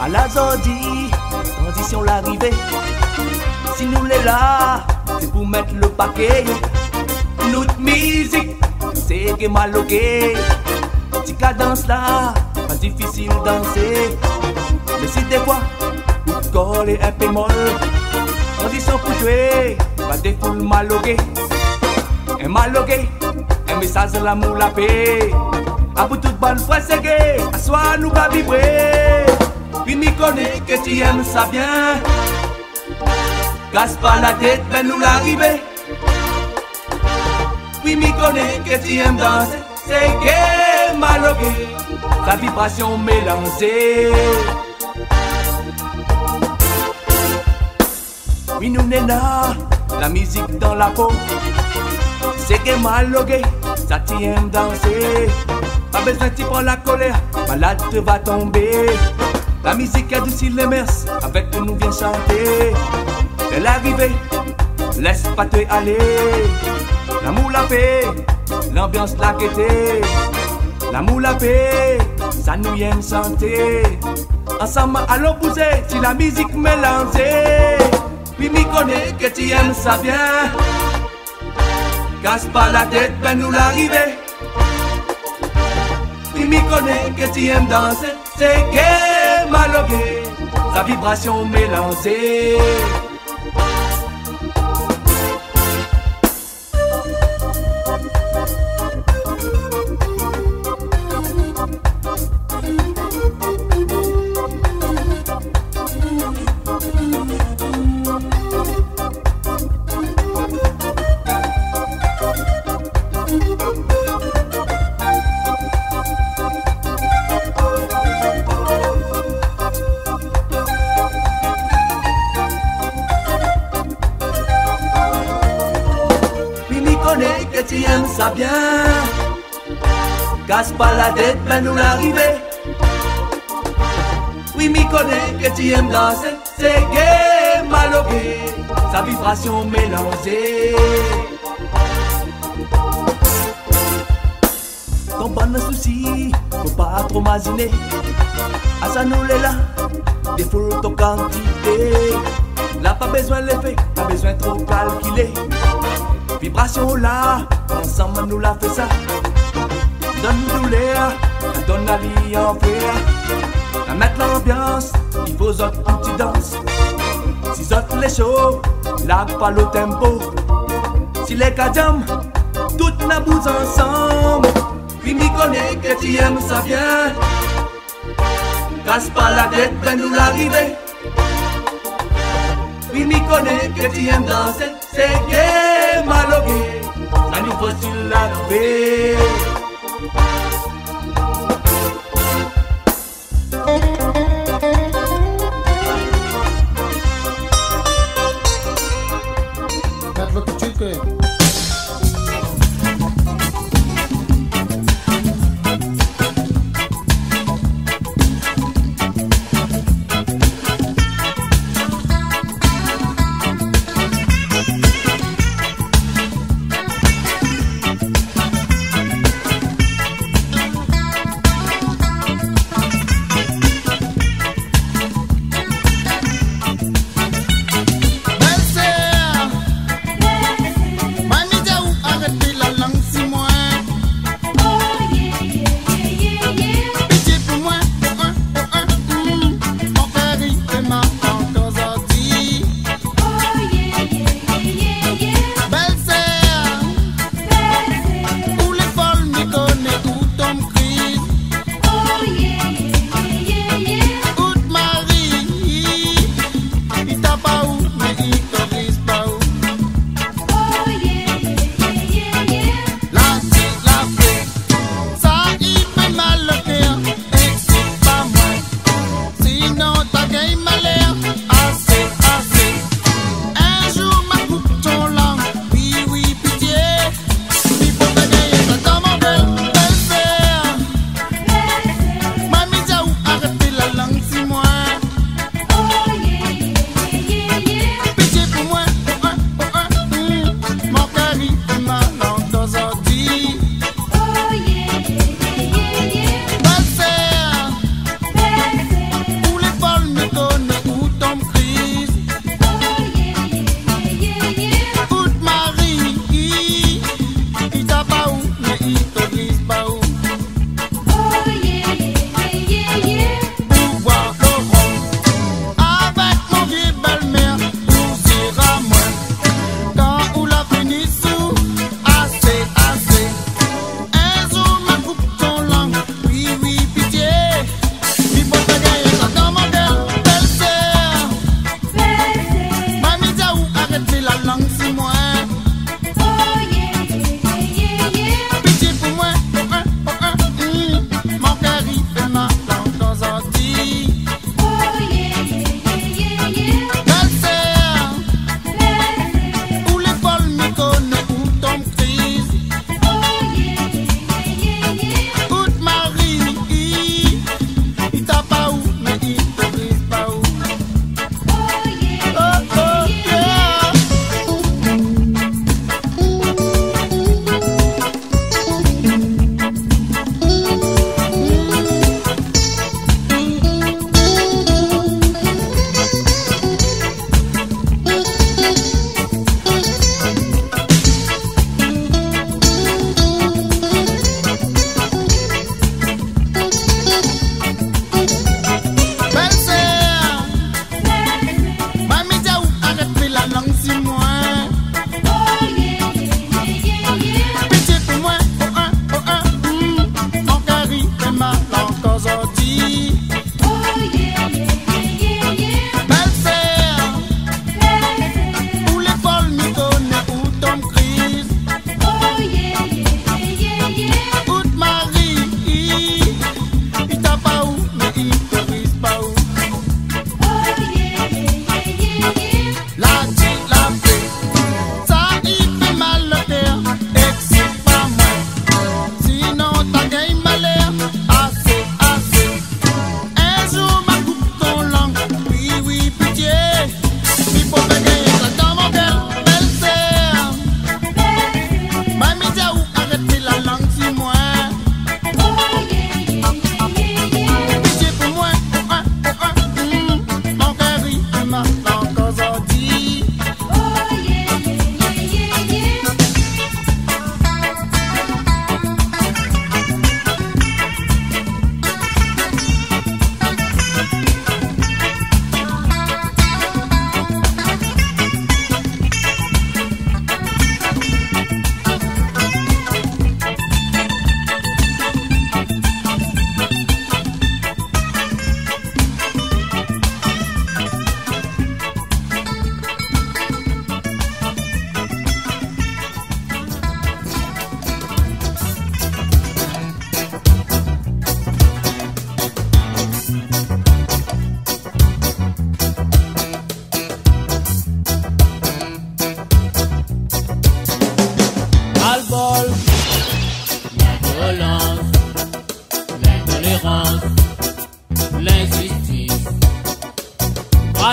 à la Zandi, transition l'arrivée. Si nous l'est là, c'est pour mettre le paquet. Notre musique, c'est Seggae Maloggae. Tika danse là, pas difficile danser. Mais si des fois, tout col est un peu molle. Transition pour jouer, pas des foules Maloggae. Un Maloggae, un message de l'amour, la paix. A bout toute bonne foi, c'est gay. À soi, nous va vibrer. Puis m'y connais que tu aimes ça bien. Casse pas la tête, mais nous l'arriver. Puis m'y connais que tu aimes danser. C'est Seggae Maloggae. La vibration mélangée. Oui, nous n'ena, la musique dans la peau. C'est Seggae Maloggae. Ça t'y aime danser. Pas besoin t'y prendre la colère, malade te va tomber. La musique adoucit les mœurs, avec nous vient chanter. Dès l'arrivée, laisse pas te aller. L'amour la paix, l'ambiance la gaieté. L'amour la paix, ça nous aime chanter. Ensemble allons bouger, si la musique mélangée. Puis m'y connais que tu aimes ça bien. Casse pas la tête, ben nous l'arrivée. M'y connais que tu aimes danser, c'est Seggae Maloggae, sa vibration mélangée. Que tu aimes ça bien. Casse pas la tête, mais nous l'arrivée. Oui, m'y connais que tu aimes danser. C'est Seggae Maloggae, sa vibration mélangée. Ton bon souci, faut pas trop masiner. À ça nous l'est là, des foules ton quantité. Là, pas besoin de l'effet, pas besoin trop calculer. Vibration là, ensemble nous la fait ça. Donne-nous l'air, donne la vie en frère. À mettre l'ambiance, il faut autres qui dansent. Si autres les shows, là pas le tempo. Si les cadjams, toutes la bouse ensemble. Puis m'y connais que tu aimes ça bien. Casse pas la tête, ben nous l'arrivée. Puis m'y connais que tu aimes danser, c'est gay. Maloggae, ça nous faut sur la paix. Garde-le tout de suite, que.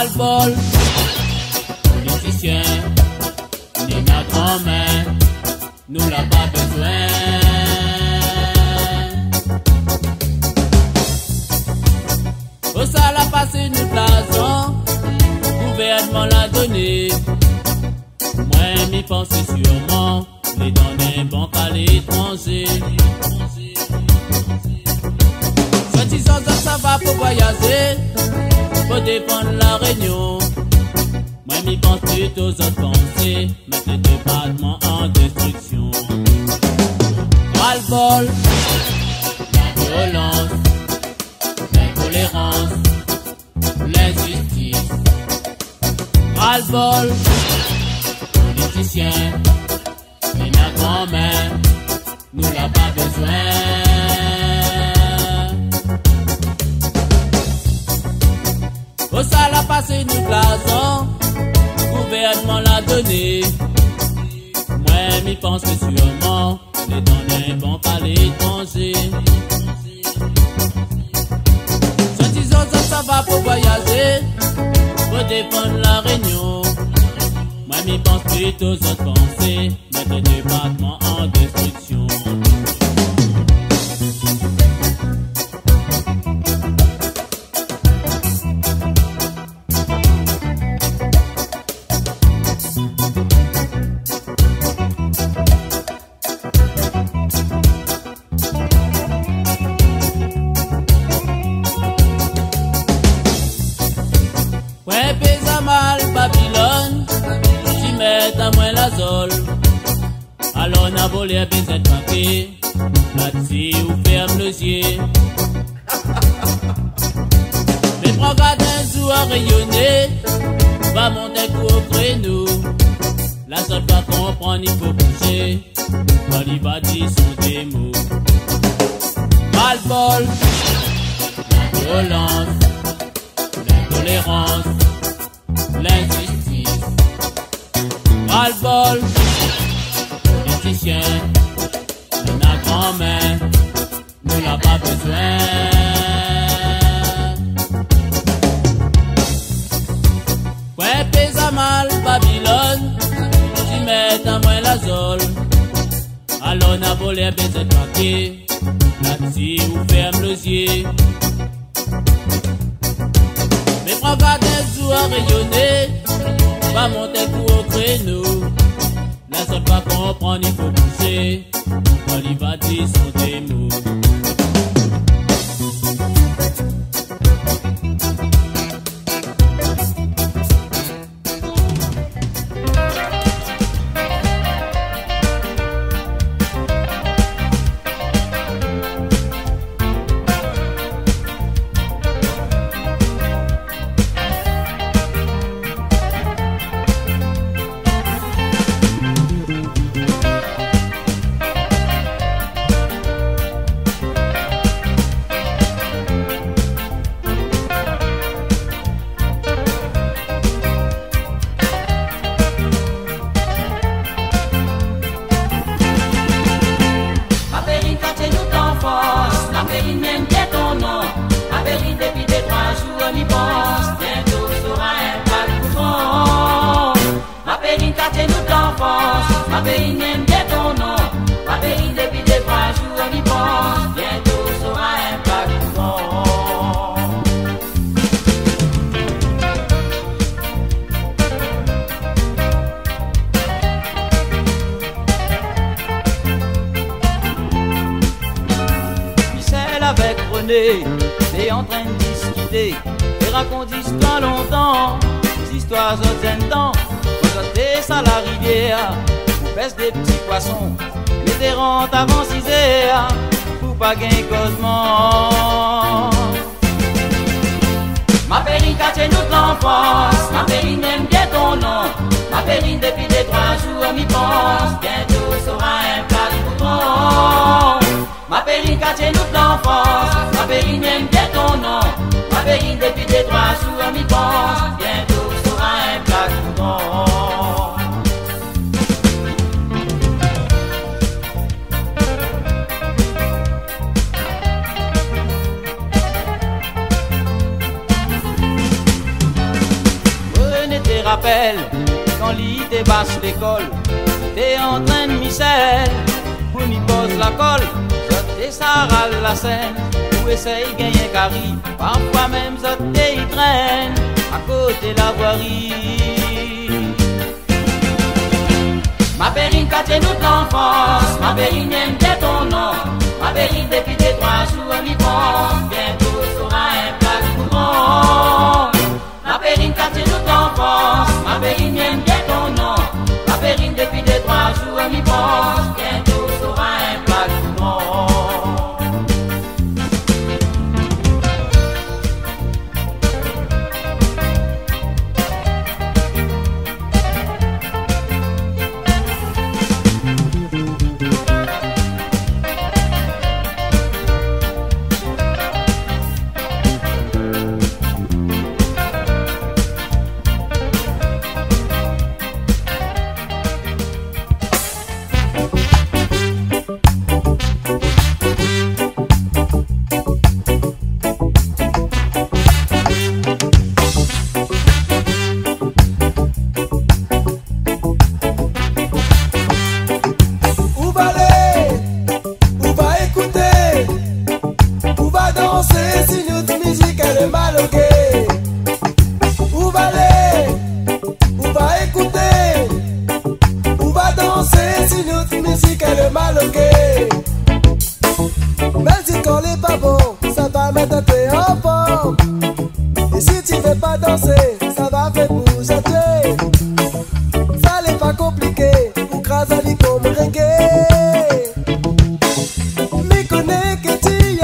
ras-le-bol. Nos physiciens, ni notre grand-mère, nous l'a pas besoin. Au ça l'a passé une blason, gouvernement l'a donné. Moi, m'y pensais sûrement, les données banques à l'étranger. Soi-disant, ça va pour voyager, pour défendre la Réunion. Moi, m'y pense plutôt aux autres pensées, mettre le département en destruction. Ras-le-bol, la violence, l'intolérance, l'injustice. Ras-le-bol, politiciens, mais notre grand-mère, nous l'a pas besoin. Au ça l'a passé nous blason, gouvernement l'a donné. Moi m'y pense sûrement, les données vont à l'étranger. Soit disant ça va pour voyager, pour défendre la Réunion. Moi m'y pense plutôt aux autres pensées, mettre le département en destruction. Ouais, pesa mal Babylone, j'y mets à moi la zole. Alors on a volé à baiser de papier, là-dessus ou ferme le ciel. Mais prends pas d'un jour à rayonner, va monter coup au créneau. La zole va comprendre, il faut bouger, quand il va dire son démo. Ras-le-bol, la violence, l'intolérance, l'injustice. Ras-le-bol, politicien, la grand-mère nous l'a pas besoin. Ouais, pesa mal Babylone, j'y mets à moi la zole. Alors on a volé un baiser de papier, là-dessus ou ferme le ciel. Mais prends pas des jours à rayonner, va monter coup au créneau. La seule va comprendre, il faut pousser, quand il va dire son démo. T'es en train de discuter et raconte histoire longtemps, des histoires autres temps. Rejoindre ça la rivière, ou pèse des petits poissons, mais des rentes avant 6 heures, ou pas gagner causement. Ma périne cache nous l'enfance, ma périne aime bien ton nom, ma périne depuis des 3 jours m'y pense, bientôt sera un plat de bouton. Ma périne cache nous l'enfance, ma périne aime bien ton nom, ma périne depuis des 3 jours m'y pense, bientôt sera un plat de bouton. rappelle, quand l'idée basse l'école, t'es en train de micelle, on y pose la colle, je t'ai sarral la scène, ou essaye gagner carré, parfois même je t'ai y traîne, à côté la voirie. Ma périne caté notre enfance, ma périne aime t'es ton nom, ma périne depuis tes 3 jours on y pense, bientôt sera un plat de courant. Ma périne caté notre enfance, ma périne aime t'es ton nom, ma périne depuis tes 3 jours on y pense, bientôt sera un plat de courant. Me connais que tu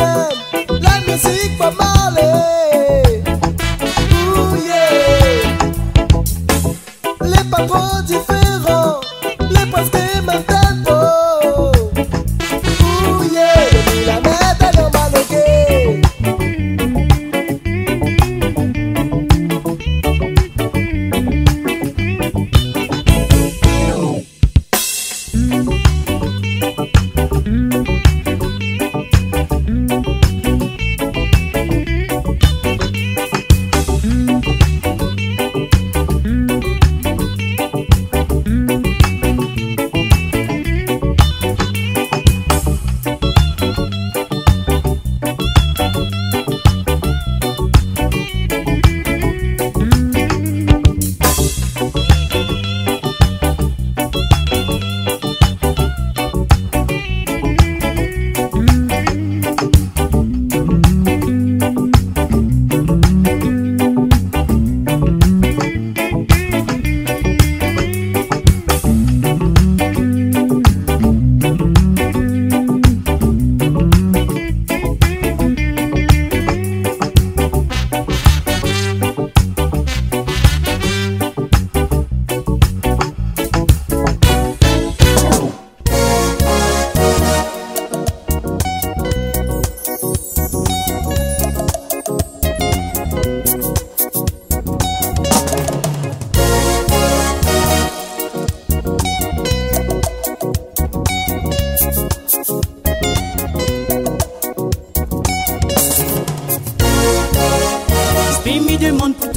aimes la musique pas mal.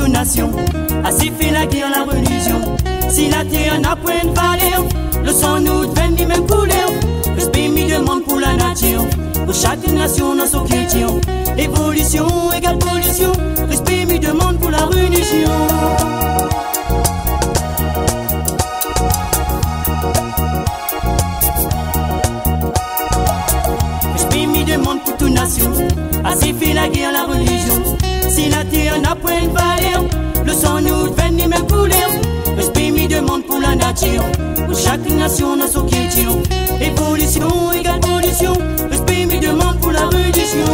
toute nation. Assis fila qui en la religion. Si la terre n'a point de valeur, le sang nous devient du même couleur. Respect mi demande pour la nature. Pour chaque nation dans son chrétien. Évolution égale pollution. Respect mi demande pour la religion. Assis fait la guerre, la religion. Si la terre n'a point de valeur, le sang nous devient du même couleur. Respect mi demande pour la nature. Pour chaque nation dans son culture. Évolution égale pollution. Respect mi demande pour la religion.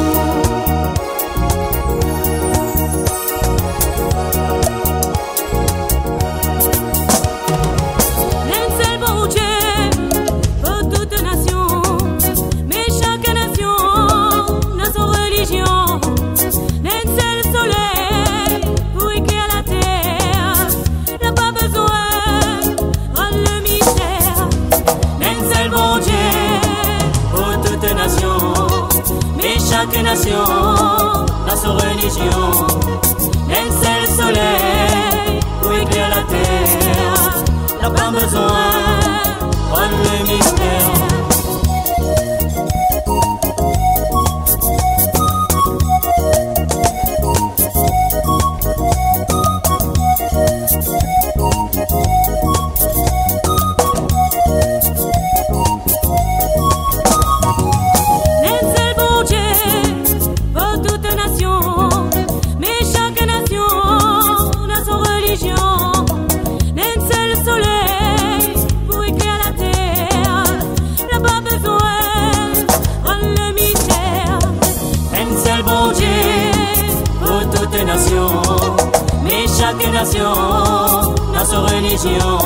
Chaque nation dans sa religion. Elle c'est le soleil pour éclairer la terre. N'a pas besoin prendre le mystère. Mais chaque nation dans sa religion.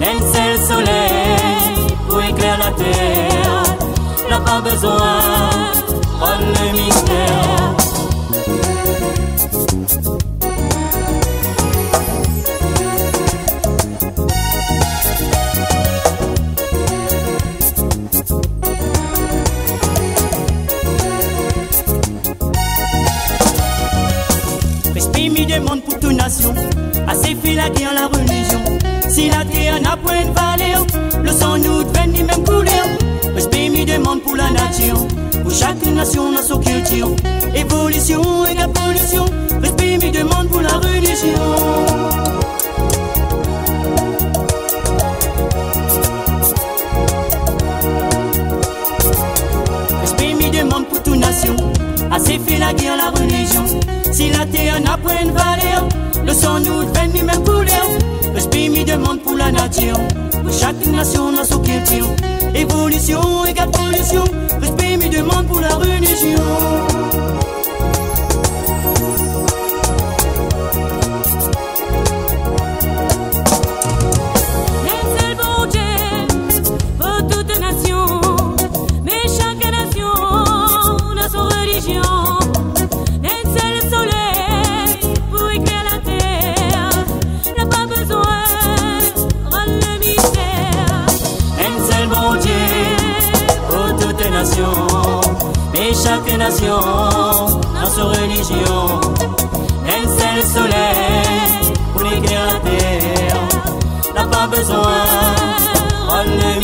Elle c'est le soleil pour éclairer la terre. N'a pas besoin prendre le mystère. Pour toute nation, assez fait la guerre, la religion. Si la terre n'a point de valeur, le sang nous devient du même couleur. Respect mi demande pour la nature. Pour chaque nation dans son culture. Évolution égale pollution. Respect mi demande pour la religion. Respect mi demande pour toute nation. Assez fait la guerre, la religion. Si la terre n'a point de valeur, le sang nous devient du même couleur. Respect mi demande pour la nature. Pour chaque nation dans son culture. Évolution égale pollution. Respect mi demande pour la religion. Chaque nation dans sa religion. Elle c'est le soleil pour éclairer la terre. N'a pas besoin prendre le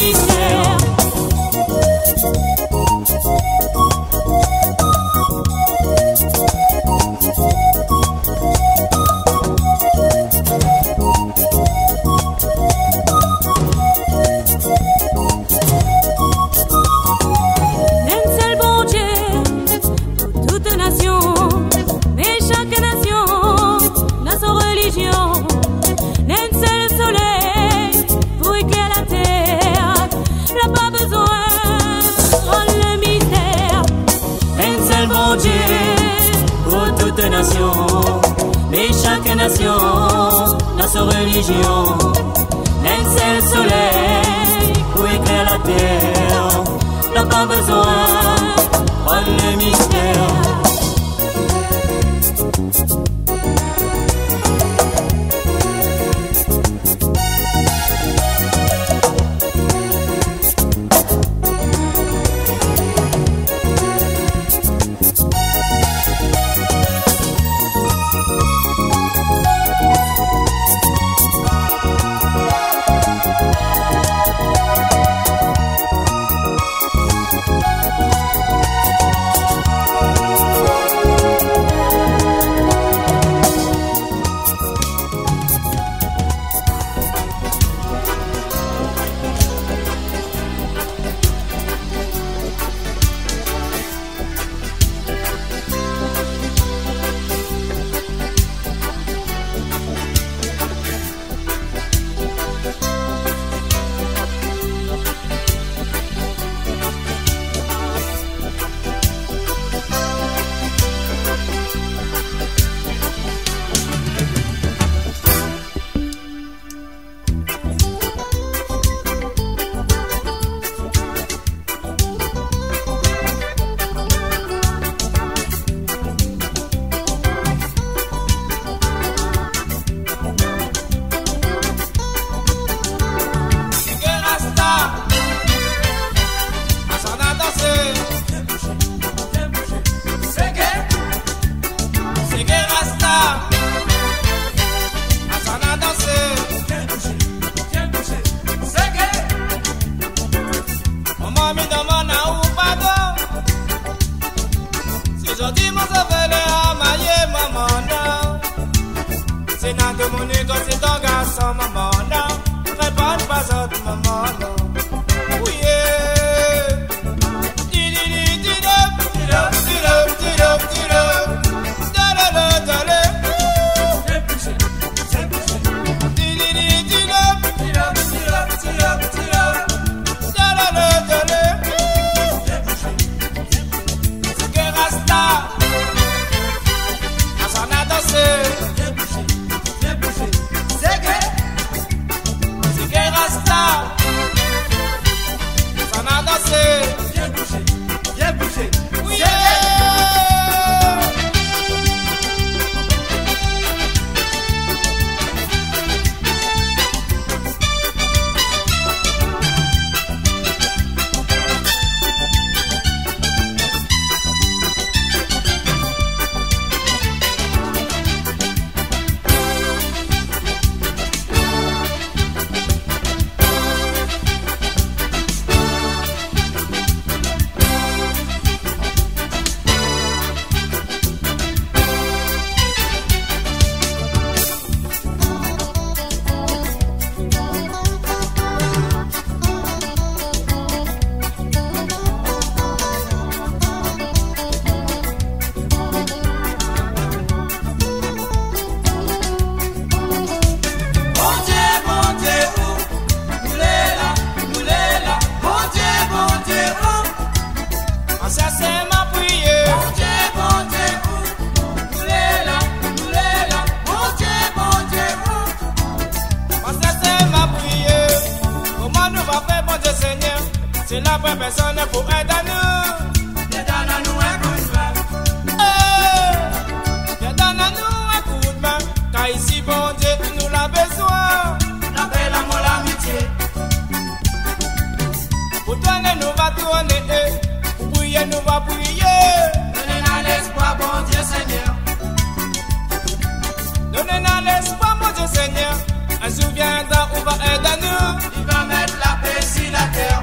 mystère. Mais chaque nation dans sa religion. Elle c'est le soleil pour éclairer la terre. N'a pas besoin prendre le mystère. C'est la vraie personne pour aider à nous. Viens donner à nous un coup de main, car ici bon Dieu nous l'a besoin. La paix, l'amour, l'amitié. Pour tourner nous va tourner, pour prier nous va prier. Donnez-nous l'espoir bon Dieu Seigneur. Donnez-nous l'espoir bon Dieu Seigneur. Un jour viendra où va aider à nous. Il va mettre la paix sur la terre.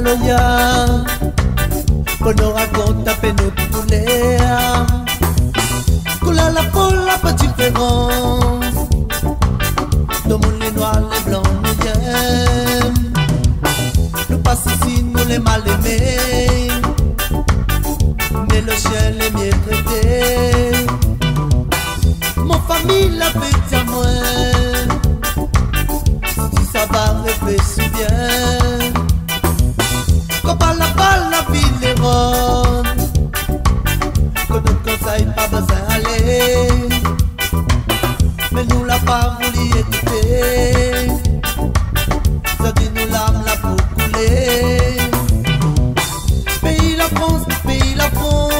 maloya, kono raconte peno tulea, kola la pola pas différence. Dans mon les noirs, les blancs nous aiment, nous passe ici nous les mal aimés, mais le chien les mieux traités. Mon famille la fait à moi, si ça va rêver si bien. Quand par la balle la vie les ronde, que notre conseil pas besoin d'aller, mais nous la pas voulu écouter. Ça dit nous l'âme la pour couler. Pays la France, pays la France. Pays la France,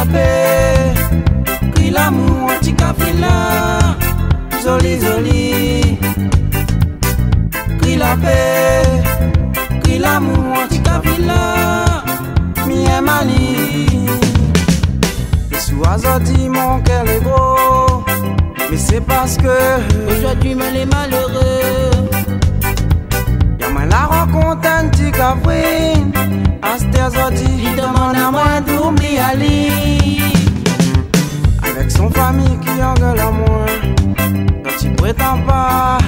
frappé, crie l'amour anti caprina, joli joli. Crie la paix, crie l'amour anti caprina, mi et mali. Et sois-en dit mon cœur est beau, mais c'est parce que aujourd'hui me l'est malheureux. Y'a moi la rencontre anti caprine. Il demande à moi d'oublier Ali. Avec son famille qui engueule à moi, quand il prétend pas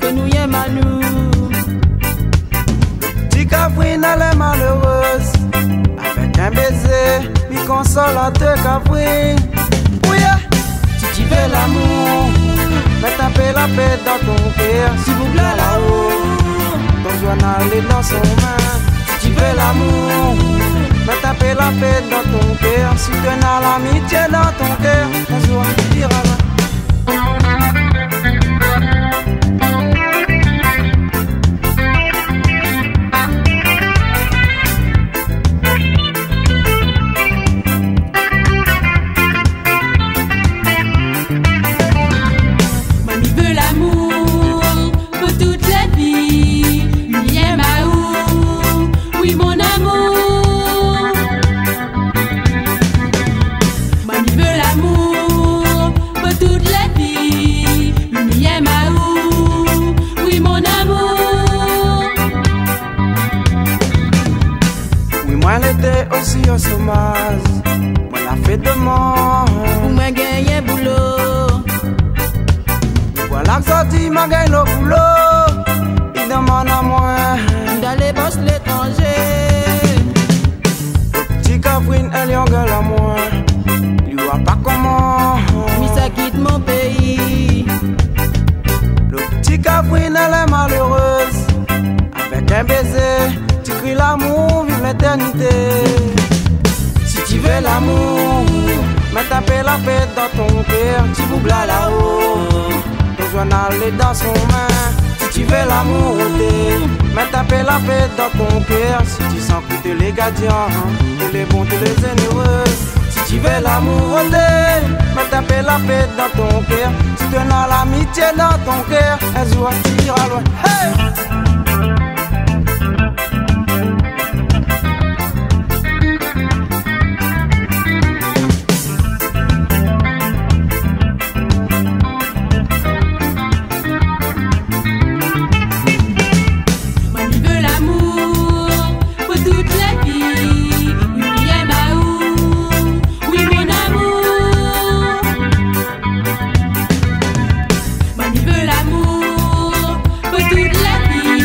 que nous y aimons à nous. Petit Caprine, elle est malheureuse, avec un baiser, lui console à te Caprine. Oui, si tu veux l'amour, mets un peu la paix dans ton cœur. S'il vous plaît là-haut, ton journal est dans son main. Si tu veux l'amour, va taper la paix dans ton cœur. Si tu as l'amitié dans ton cœur, un jour tu diras là. Mamie veut l'amour pour toute la vie. Lumière ma oui mon amour, mamie veut l'amour pour toute la vie. Lumière ma ou, oui mon amour. Oui moi l'été aussi au chômage, moi la fête de mort, moi gagné boulot. Voilà que sorti m'a gagné le boulot, il demande à moi d'aller bosser l'étranger. Petit Caprine, elle y engueule à moi, lui voit pas comment mais ça quitte mon pays. Le petit Caprine, elle est malheureuse, avec un baiser, tu cries l'amour, vive l'éternité. Si tu veux l'amour, mets ta paix la paix dans ton cœur. Tu boublais là-haut, ton journal est dans son main. Si tu veux l'amour, mais taper la paix dans ton cœur. Si tu sens que t'es les gardiens, t'es les bons, t'es les généreux. Si tu veux l'amour, mais taper la paix dans ton cœur. Si tu as l'amitié dans ton cœur, un jour tu iras loin. Hey! Toute la vie.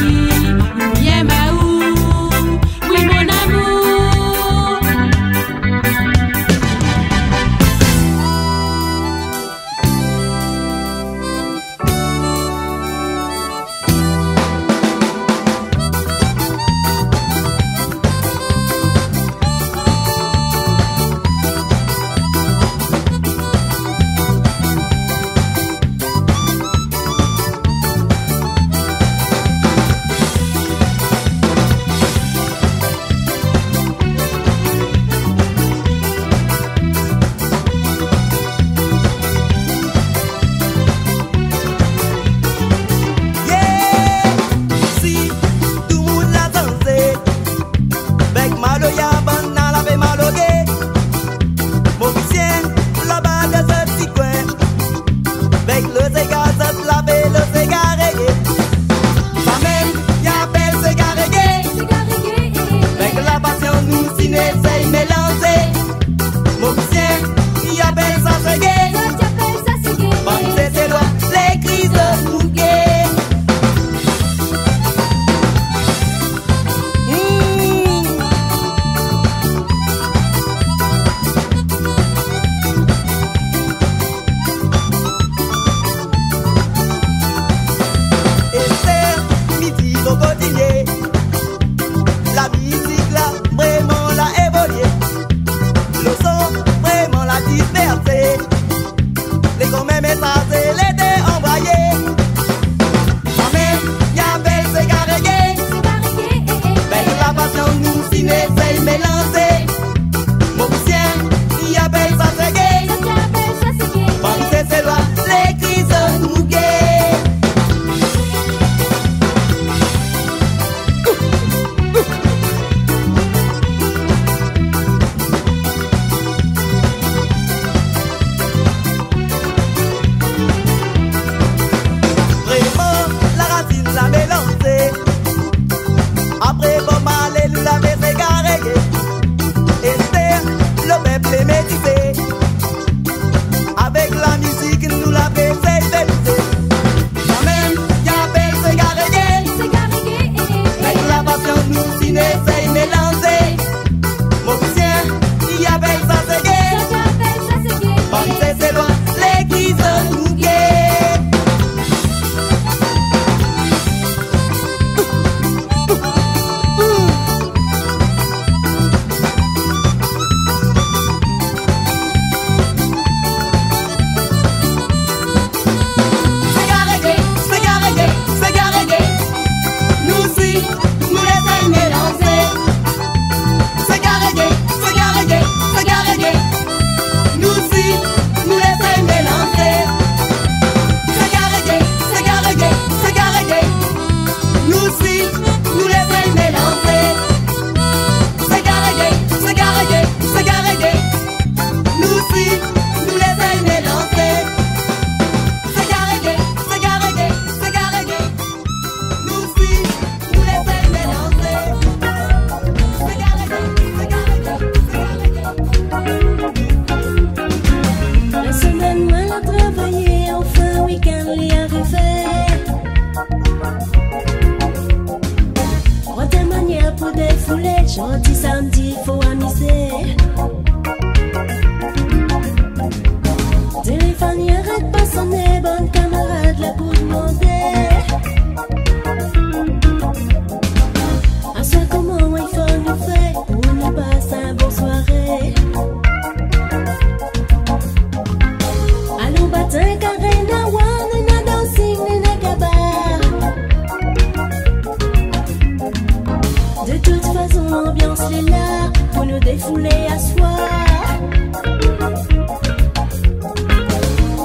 voulait asseoir.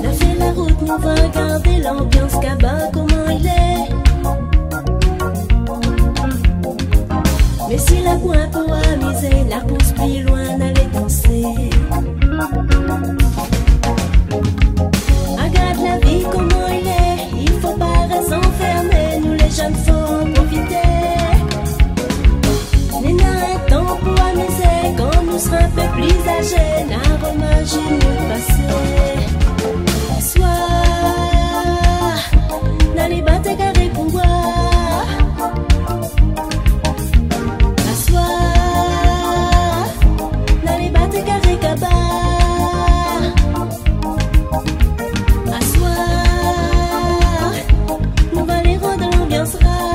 Lâchez la route, on va regarder l'ambiance cabane, comment il est. Mais si la pointe pour amuser, la pousse plus loin, allez danser. Regarde la vie, comment il est. Il faut pas rester enfermé, nous les jeunes faut en profiter. Quand nous serons un peu plus âgés, n'a remarqué le passé. Soir, n'allez pas te carrer pour moi. Soir, n'allez pas te carrer cabas. Soir, nous va les rendre l'ambiance rare.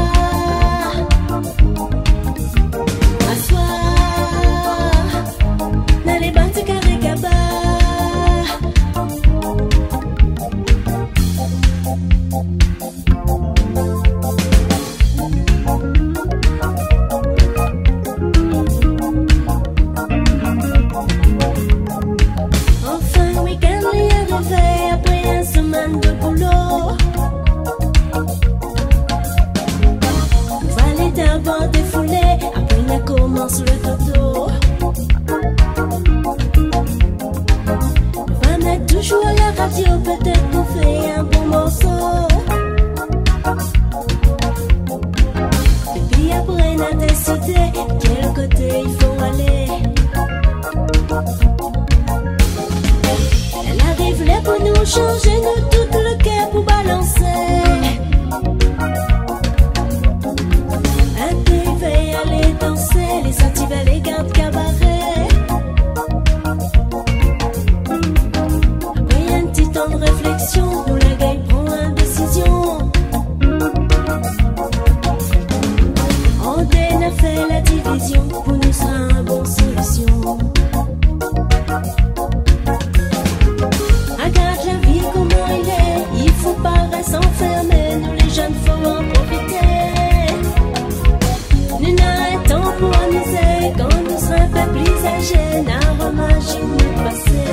Peut-être qu'on fait un bon morceau. Et puis après, on a décidé quel côté il faut aller. Elle arrive là pour nous changer, nous tout le cœur pour balancer. Un privé, aller danser, les activer, les gardes cabaret. Pour la gagne, prend la décision. On a fait la division, pour nous sera une bonne solution. Regarde la vie, comment il est. Il faut pas rester enfermé, nous les jeunes faut en profiter. Nous n'arrêtons pour amuser, quand nous serons un peu plus âgés, n'a remarqué le passé.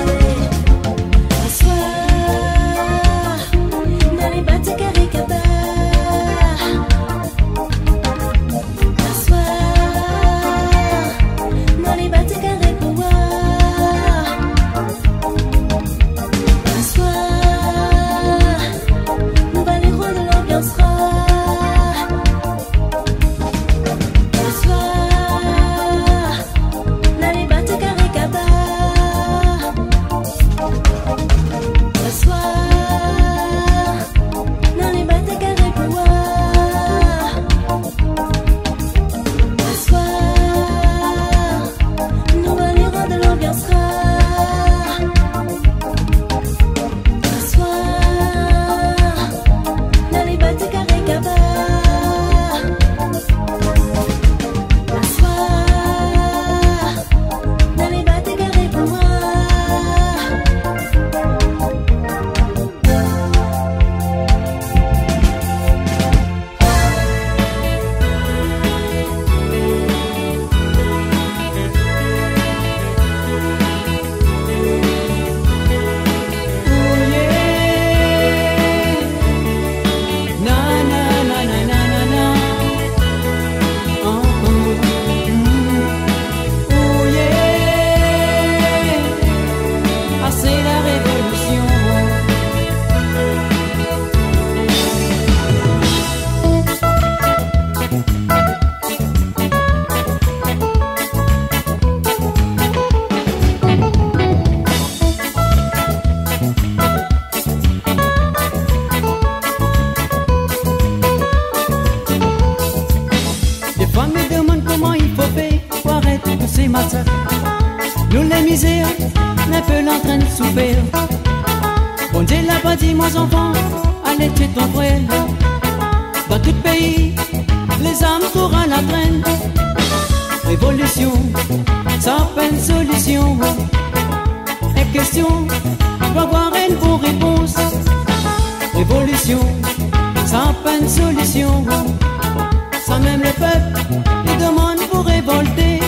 Sans même le peuple, les demandes pour révolter.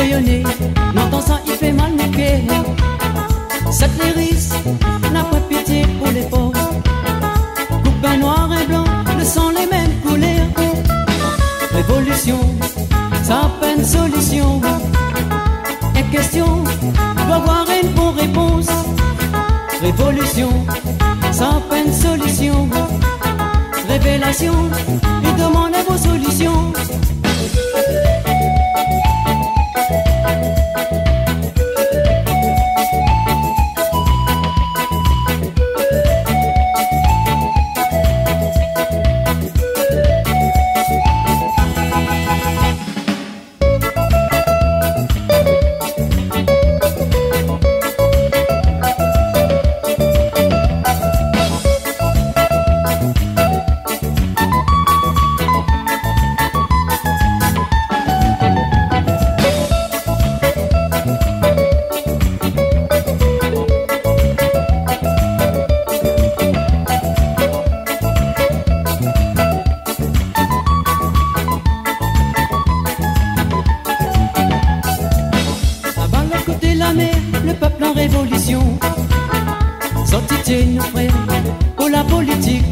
rayonner. N'entend ça, il fait mal niquer. Cette lérisse n'a pas pitié pour les pauvres. Coupes noir et blanc ne sont les mêmes couleurs. Révolution, ça a peine solution. Une question doit avoir une bonne réponse. Révolution, ça a peine solution. Révélation, il demande vos solutions. Le peuple en révolution, sortez nos frères pour la politique.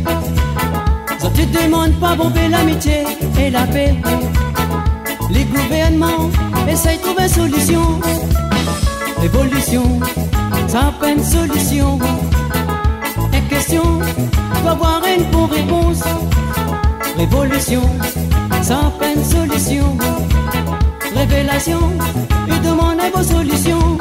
Ça te demande pas bomber l'amitié et la paix. Les gouvernements essayent de trouver solution. Révolution, ça a peine solution. Une question doit avoir une bonne réponse. Révolution, ça a peine solution. Révélation, il demande vos solutions.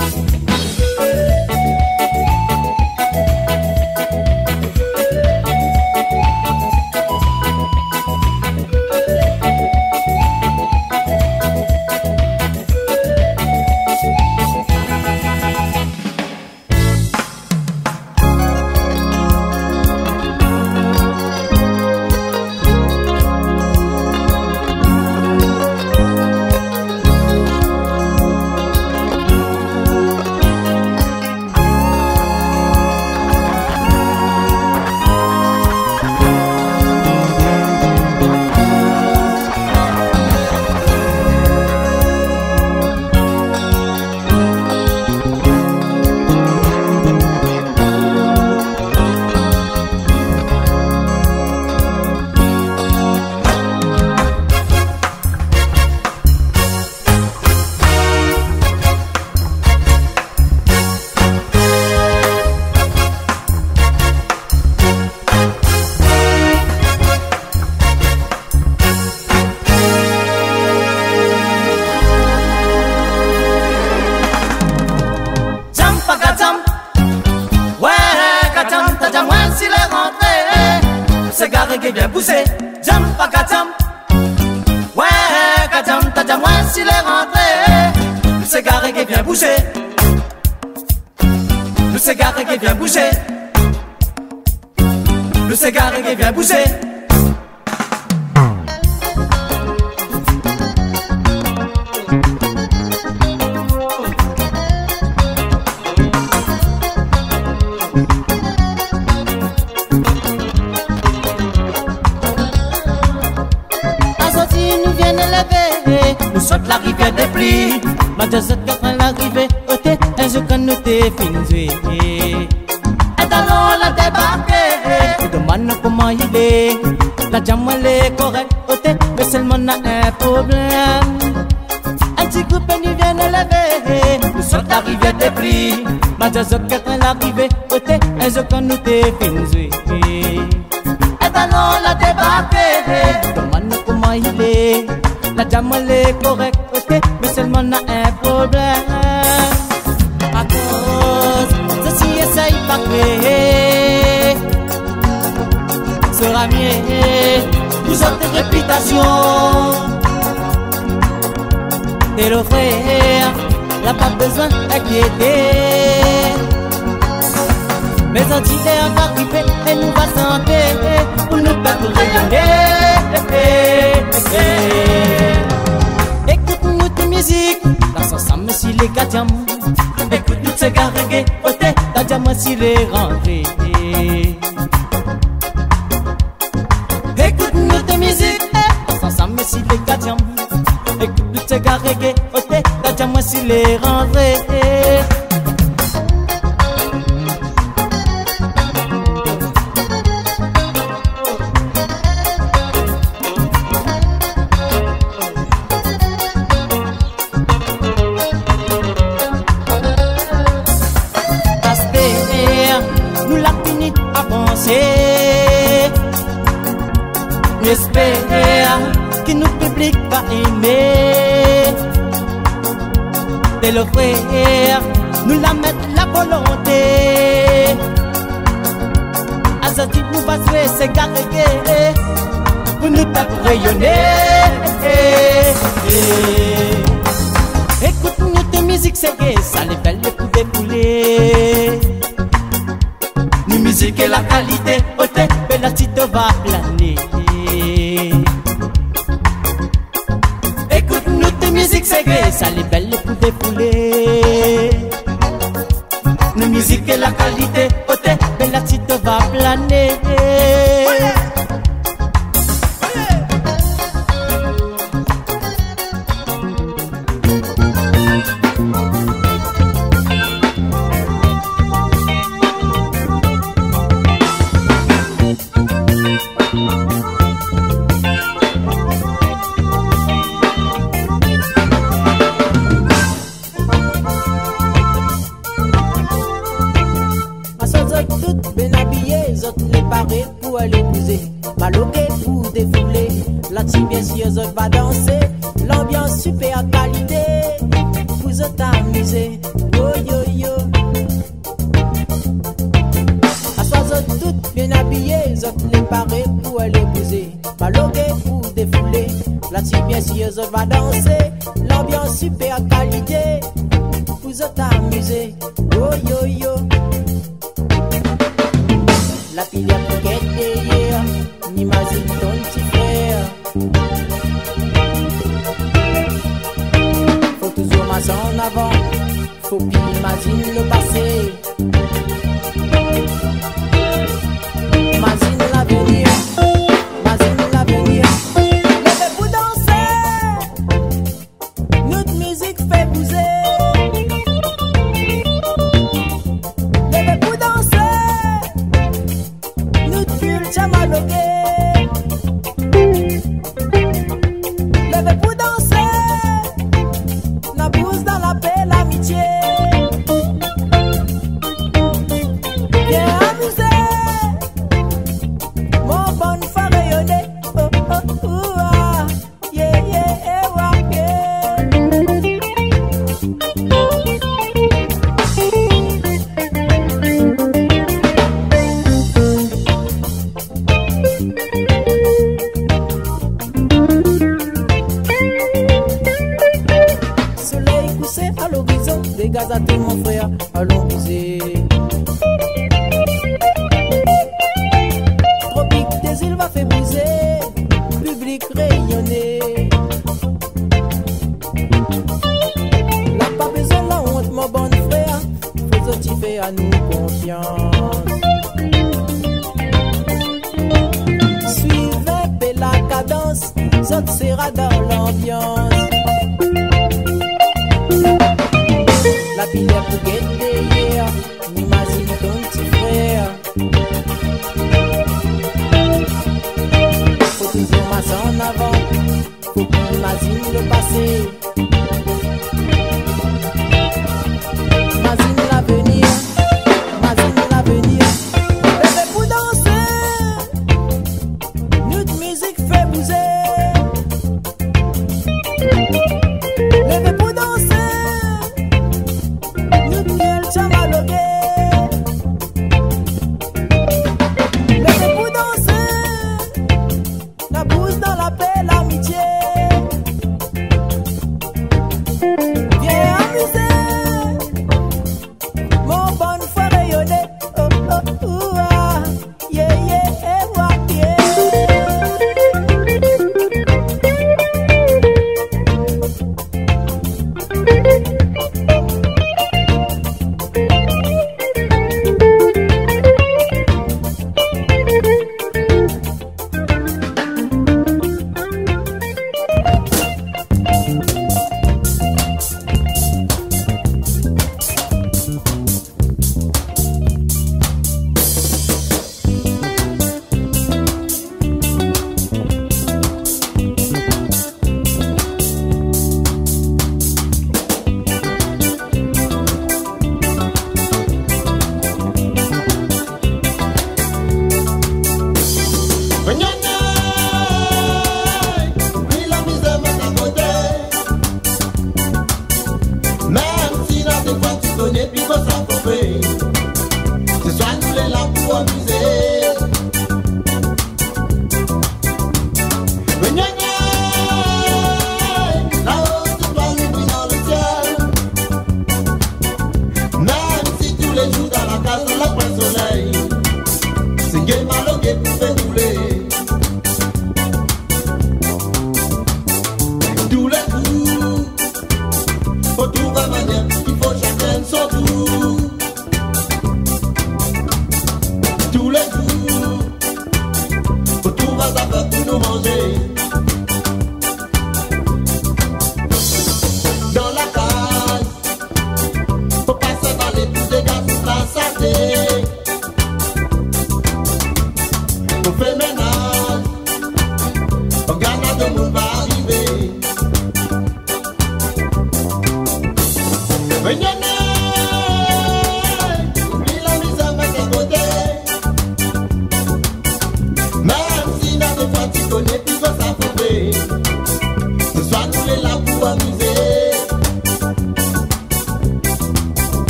voici les rentrées. Nous l'a fini à penser. J'espère que nous public va aimer. Et le frère nous la mettre la volonté. Azati nous va se s'égarer pour nous faire rayonner. Écoute-nous tes musiques, c'est gay, ça les belles les coups débouler. Musique et la qualité, au tête, mais la petite va planer. Écoute-nous tes musiques, c'est gay, ça les belles les pouvez pouler. Nous musique et la qualité, au tête, mais la petite va planer. Toutes bien habillées, autres les parées pour aller poser. Malogué pour défouler, la team bien sûr va danser. L'ambiance super qualité, vous êtes amusés. Yo yo yo. À soir, toutes bien habillées, autres les parées pour aller poser. Malogué pour défouler, la team bien sûr va danser. L'ambiance super qualité, vous êtes amusés. Yo yo yo. La pile à poquette derrière, n'imagine ton petit frère. Faut toujours masser en avant, faut qu'il imagine le passé. Imagine l'avenir, imagine l'avenir. Levez vous danser, notre musique fait bouger. Levez vous danser. Culture maloguée, levez-vous danser, la bouse dans la paix, l'amitié. Bien amusé, mon bonne femme rayonnée. Oh oh oh ah, yeah yeah yeah yeah yeah. À l'horizon, des gaz à tout mon frère, allons briser. Tropique des îles va faire briser, public rayonné. Là pas besoin de la honte, mon bon frère, faut-il faire à nous confiance. Suivez la cadence, zot sera dans l'ambiance. La pile à pouquette derrière, n'imagine ton petit frère. Faut toujours masser en avant, faut qu'on imagine le passé. Imagine l'avenir, imagine l'avenir. Levez pour danser, notre musique fait bouger. Levez pour danser. Levez-vous danser, la bouse dans la paix, l'amitié. Viens amuser, mon bonne foi rayonnée. Oh oh oh ah, yeah yeah yeah yeah.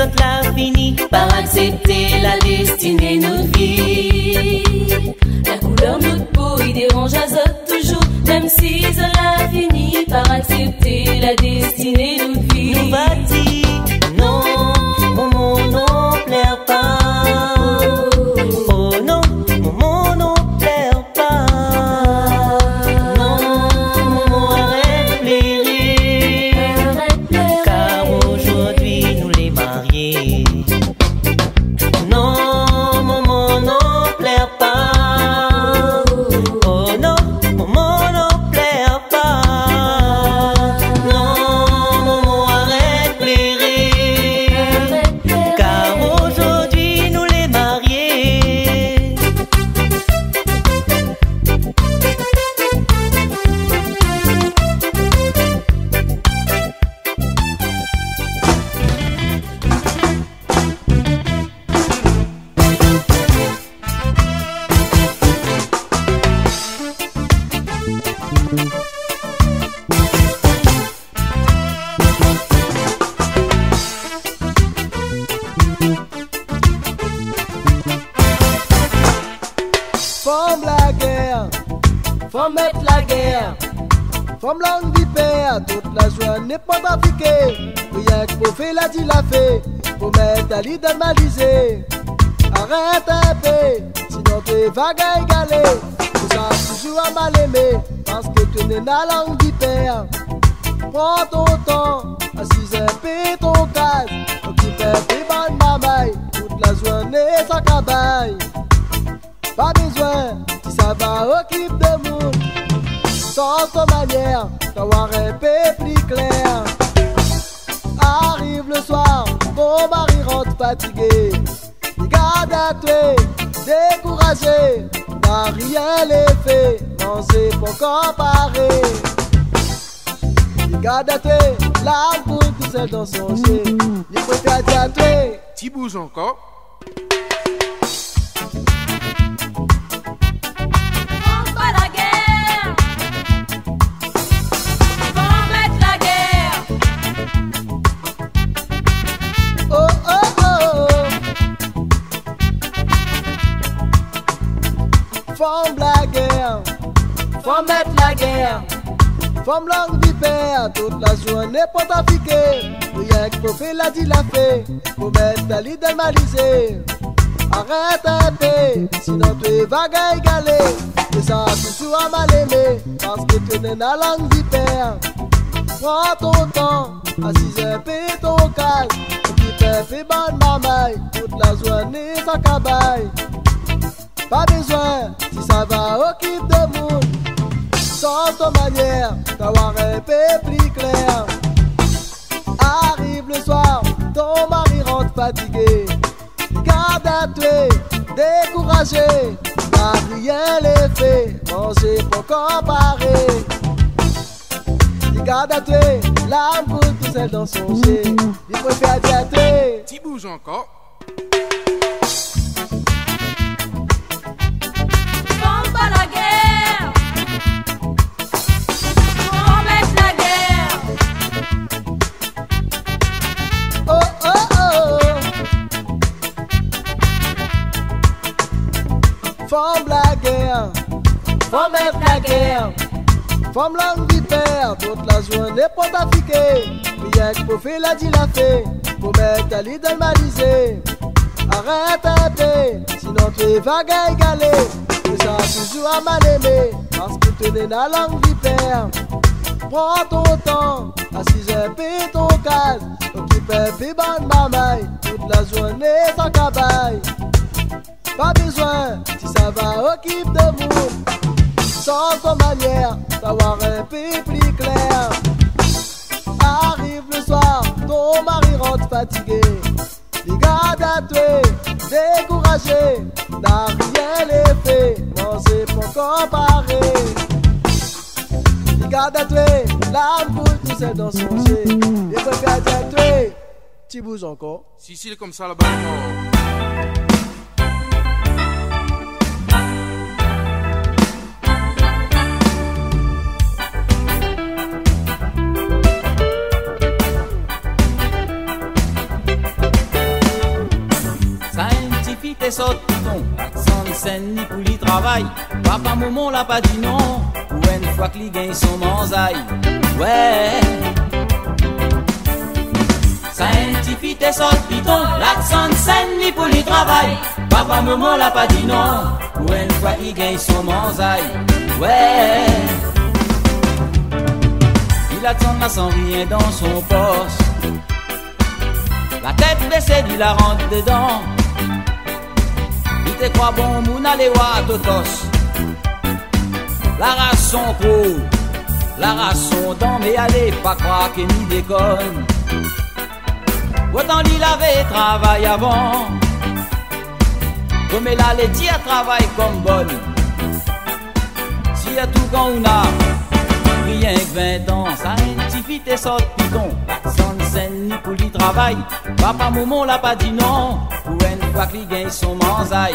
autres l'a fini par accepter la destinée notre vie. La couleur de notre peau y dérange à autres toujours, même si cela finit par accepter la destinée notre vie. Nous va-t-il non, mon monde n'en plaire pas. Arrête un peu, sinon t'es vague à égaler. Tu seras toujours à mal aimer, parce que tu n'es la langue d'hyper. Prends ton temps, assise un peu ton calme. Ton petit père fait bonne mamaille, toute la journée sans cabaye. Pas besoin, si ça va occupe de monde. Sans ton manière, d'avoir un peu plus clair. Arrive le soir, mon mari rentre fatigué. Les gars d'atoué, découragé, n'a rien les fait, manger pour comparer. Les gars d'atoué, l'âme pour tout seul dans son jeu. Il faut faire d'atoué. Tu bouges encore? Faut blaguer, faut mettre la guerre. Faut langue vipère, toute la journée pour t'affiquer. Rien que pour faire la dit la fée, pour mettre la l'idémalisée. Arrête un peu, sinon tu es vague à égaler. Tu seras toujours à mal aimer, parce que tu n'es la langue vipère. Prends ton temps, assise un peu ton calme. Vipère fait bonne mamaille, toute la journée sans cabaye. Pas besoin, si ça va occupe de monde. Sans ton manière d'avoir un peu plus clair. Arrive le soir, ton mari rentre fatigué. Garde à tuer, découragé. Pas rien les fait, manger pour comparer. Garde à tuer, l'âme pour tout seul dans son jeu. Il faut faire diatrer. Tu bouges encore? Faut blaguer, faut mettre la guerre. Faut langue d'hyper, toute la journée pour t'affiquer. Rien que pour faire la dit la fée, pour mettre la l'idémalisée. Arrête un peu, sinon tu es vague à égaler. Tu seras toujours à mal aimer, parce que tu n'es la langue d'hyper. Prends ton temps, assise un peu ton calme. Ton petit père fait bonne mamaille, toute la journée sans cabaye. Pas besoin, si ça va occupe de monde. Sans ton manière d'avoir un peu plus clair. Arrive le soir, ton mari rentre fatigué. Les gars d'atoué, découragé. N'a rien les fait, manger pour comparer. Les gars d'atoué, l'âme pour tout seul dans son jeu. Les gars d'atoué, tu bouges encore? Si, si, comme ça là-bas, les sautetons. Sans ni scène ni pour les travail. Papa maman l'a pas dit non. Ou une fois que les gains sont manzailles. Ouais. Scientifique des sautes pitons. Sans ni scène ni pour les travail. Papa maman l'a pas dit non. Ou une fois que les gains sont manzailles. Ouais. Il attend sans rien dans son poste. La tête baissée, il la rentre dedans. Il te croit bon, moun allez voir Totos. La race son gros, la race son temps, mais allez pas croire qu'il n'y déconne. Autant l'il avait travail avant. Comme elle allait dire travail comme bonne. Si y a tout quand on a rien que 20 ans, ça scientifique et saute piton. Ni pour lui travail, papa maman l'a pas dit non. Pour une fois que les gains sont manzailles.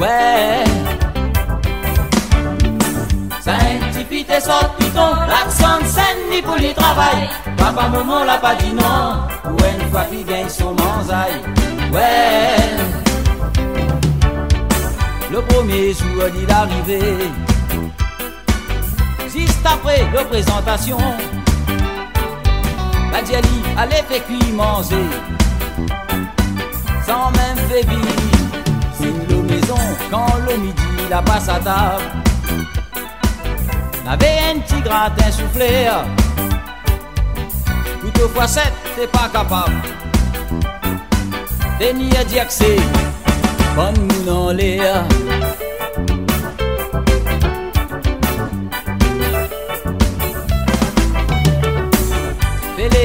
Ouais. Scientifique et sort piton. L'accent ni pour lui travail. Papa maman l'a pas dit non. Pour une fois que les gains sont manzailles. Ouais. Le premier jour d'il arrivé. Juste après la présentation. La dialie allait fait cuire manger. Sans même fait vivre. C'est le maison quand le midi la passe à table. N'avait un petit gratin soufflé. Tout au fois 7, t'es pas capable. T'es ni à dire que c'est bonne moune en l'air.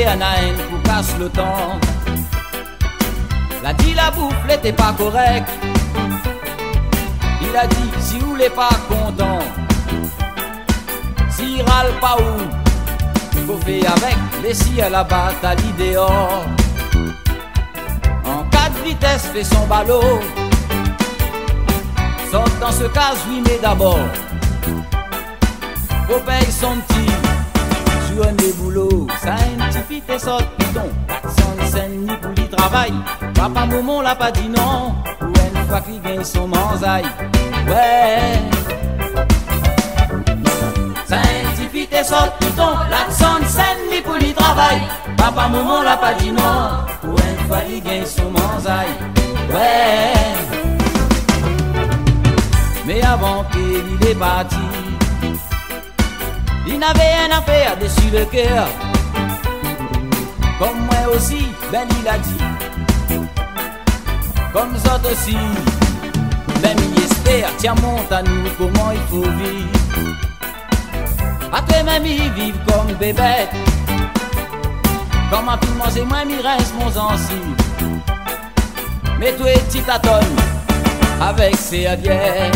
Y'en a une pour casse le temps. La dit la bouffe n'était pas correcte. Il a dit si vous l'êtes pas content. Si râle pas où faut faire avec les si à la batte à l'idéor. En cas de vitesse fait son ballot. Saute dans ce cas lui mais d'abord faut payer son petit. Joue des boulots. Scientifique et saute piton. Sans scène ni pour lui travail. Papa maman l'a pas dit non. Pour une fois qu'il gagne son manzaille. Ouais. Scientifique et saute piton. Sans scène ni pour lui travail. Papa maman l'a pas dit non. Pour une fois qu'il gagne son manzaille. Ouais. Mais avant qu'il est parti. Il n'avait rien à faire dessus le cœur. Comme moi aussi, ben il a dit. Comme autres aussi, ben il espère. Tiens, montre à nous comment il faut vivre. A tes mamies, vivent comme bébête. Comme un peu manger, moi, il reste mon zanci. Mais toi, tu t'attonnes avec ses adières.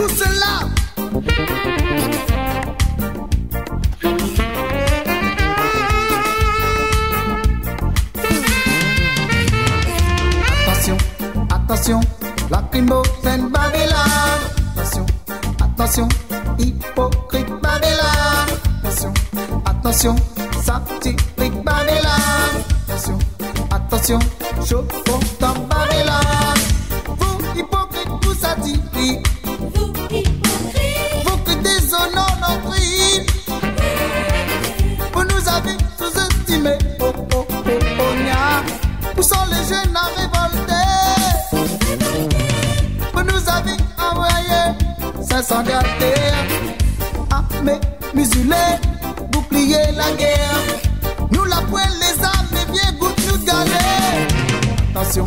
tout cela. Attention, attention, lacrymogène Babylone. Attention, attention, hypocrite Babylone. Attention, attention, satirique Babylone. Attention, attention, chocolat en Babylone. Vous hypocrite, vous satirique, vous hypocrite, vous qui déshonorez notre île. Vous nous avez sous-estimés, oh oh oh oh nia. Où sont les jeunes à révolter? Vous nous avez envoyés s'incendier, armés, musulés, boucliers, la guerre. Nous la poêle les armes, bien goûte nous galer. Attention,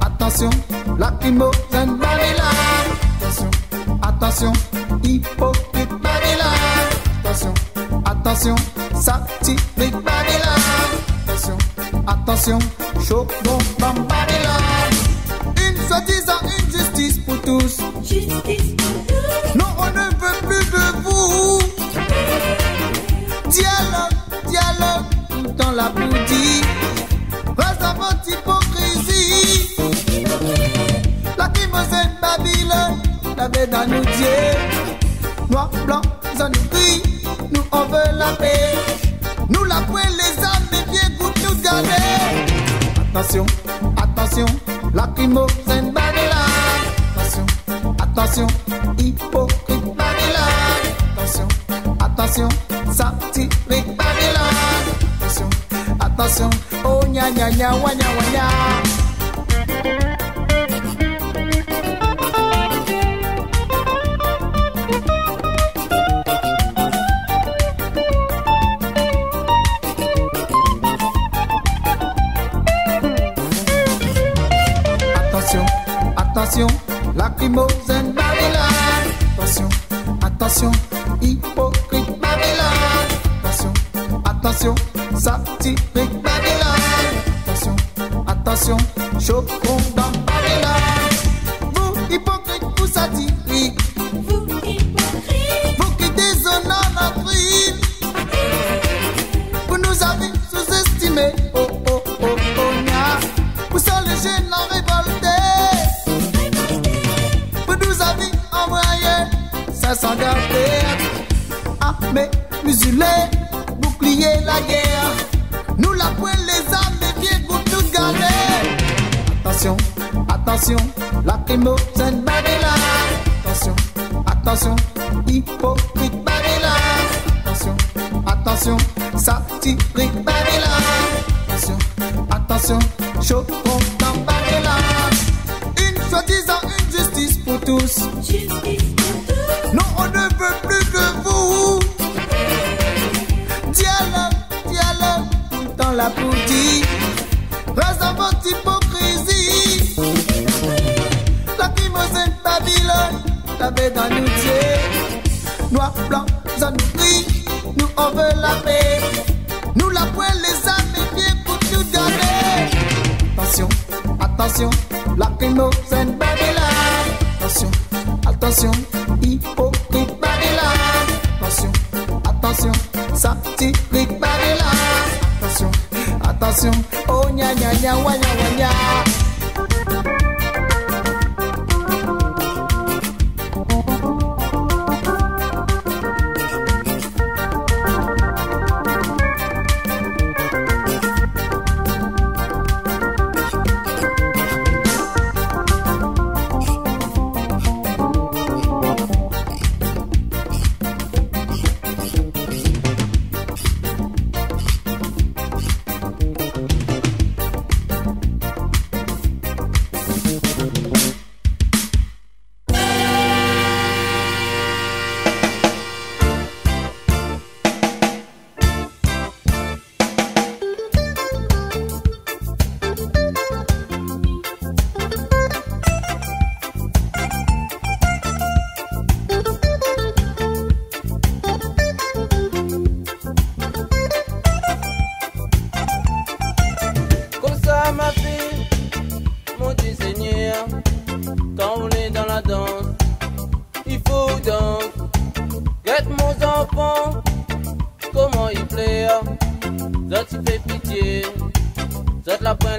attention, lacrymogène Babylone. Attention, attention, hypocrite Babylone. Attention, attention, satirique Babylone. Attention, attention, chocobon Babylone. Une soi-disant injustice pour tous. Justice pour tous. Non, on ne veut plus de vous. Dialogue, dialogue, tout en la boudie. Reste à votre hypocrisie. Lacrymogène Babylone, la baie dans nos yeux. Noir, blanc, jaune, gris, nous on veut la paix. Nous la poêle les âmes, mais bien goûte nous garder. Attention, attention, lacrymogène Babylone. Attention, attention, hypocrite Babylone. Attention, attention, satirique Babylone. Attention, attention, oh nya nya nya wanya wanya. Attention, lacrymogène Babylone. Attention, attention, hypocrite Babylone. Attention, attention, satirique Babylone. Attention, attention, chocron dans Babylone. Vous hypocrite, vous satirique, vous hypocrite, vous qui déshonorez notre île. Vous nous avez sous-estimés, oh oh oh oh nia. Vous êtes les jeunes en révolté. Sans garder, armés, musulés, boucliers, la guerre. Nous la poêle les armes, mais bien goûte nous garder. Attention, attention, lacrymogène Babylone. Attention, attention, hypocrite Babylone. Attention, attention, satirique Babylone. Attention, attention, chocron dans Babylone. Une soi-disant injustice pour tous. Justice pour tous. Non, on ne veut plus de vous. Dialogue, dialogue, tout dans la boutique. Reste dans votre hypocrisie. Lacrymogène Babylone, la baie dans nos yeux. Noir, blanc, jaune, gris, nous on veut la paix. Nous la poêle les âmes, bien pour nous garder. Attention, attention, lacrymogène Babylone. Attention, attention, hypocrite Babylone. Attention, attention, satirique Babylone. Attention, attention, oh nya nya nya wanya wanya. Quand on est dans la danse, il faut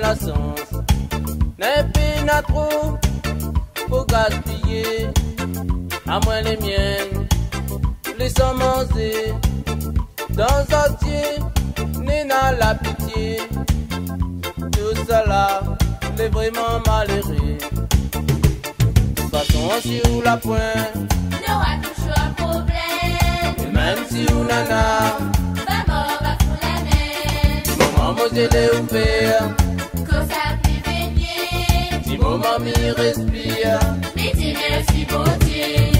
la sens. N'est pas n'a trop pour gaspiller. À moi les miennes, les sommes manger. Dans entier, n'est n'a la pitié. Tout cela, les vraiment malheureux. Passons si ou la pointe. Nous a toujours un problème. Et même si ou nana, maman va pour la main. Maman m'a gêné ou père. Quand ça fait baigner. Dis mon mamie respire. Mais dis merci bon Dieu.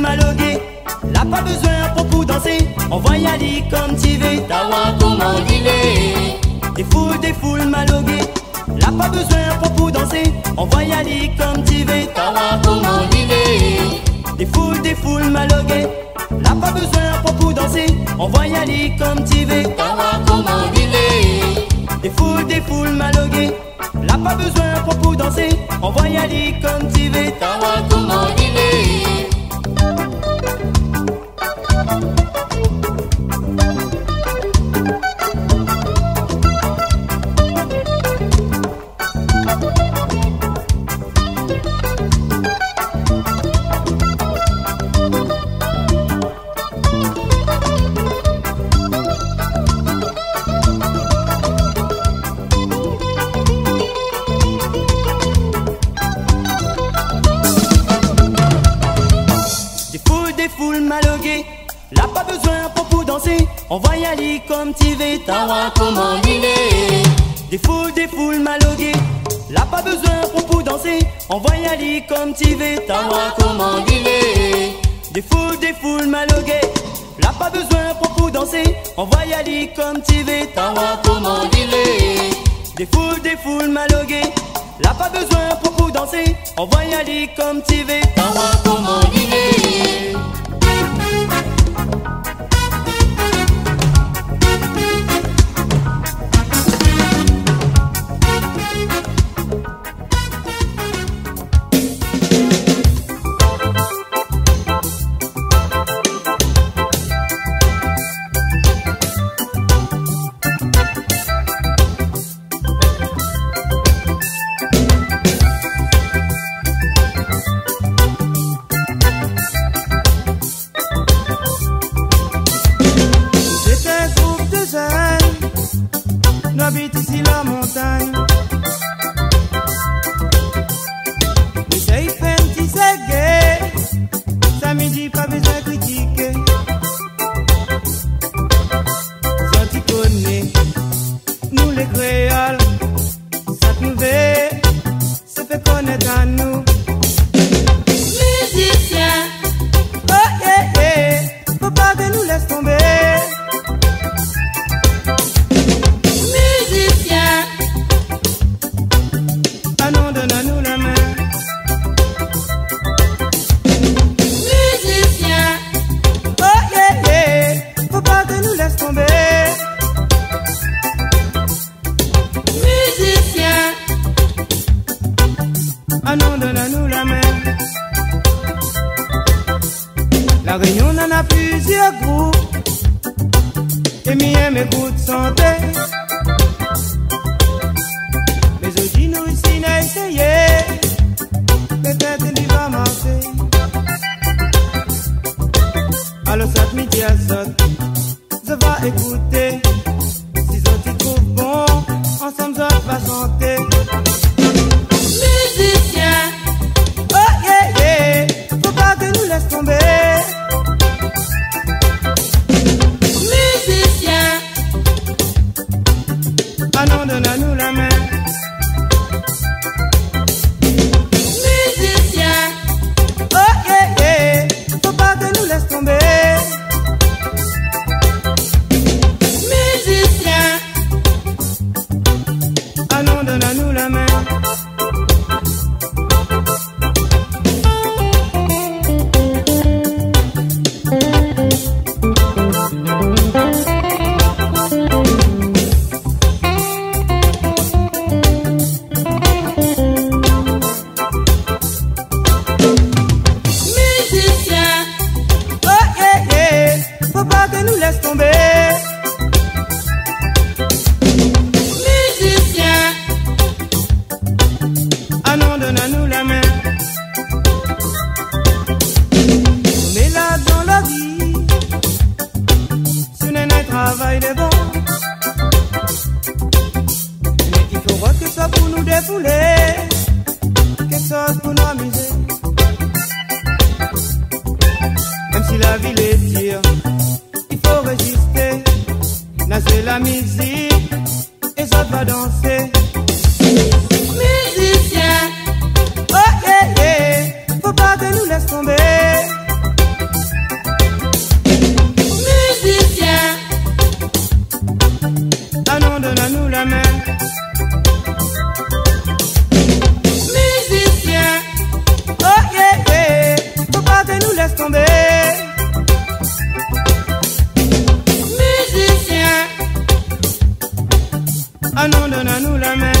Malogué, là pas besoin pour danser. On voit Yali comme TV, Tawa comment il est. Des foules Malogué, là pas besoin pour danser. On voit Yali comme TV, Tawa comment il est. Des foules Malogué, là pas besoin pour danser. On voit Yali comme TV, Tawa comment il est. Des foules Malogué, là pas besoin pour danser. On voit Yali comme TV, Tawa comment il est. Là pas besoin pour danser. On voit Yali comme TV, Tawa comment il est. Des foules Malogué, là pas besoin pour danser. On voit Yali comme TV, Tawa comment il est. Des foules Malogué, là pas besoin pour danser. On voit Yali comme TV, Tawa comment il est. Des foules Malogué, là pas besoin pour danser. On voit Yali comme TV, Tawa comment il est. Musicien, oh yeah yeah, faut pas que nous laisse tomber. tomber. Musicien, ah non, donne-nous la main.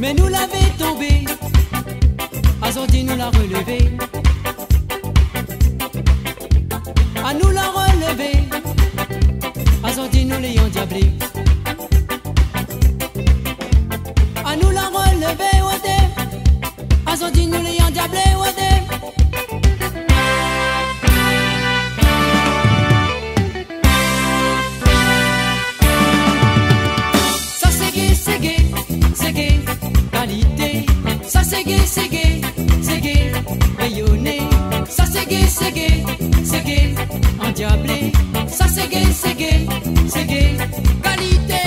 Mais nous l'avait tombé, Azordi nous l'a relevé. À nous l'a relevé, Azordi nous l'ayant diablé. À nous l'a relevé, Odé, Azordi nous l'ayant diablé, Odé. Segge, segge, rayonné. Ça segge, segge, segge, endiablé. Ça segge, segge, segge, qualité.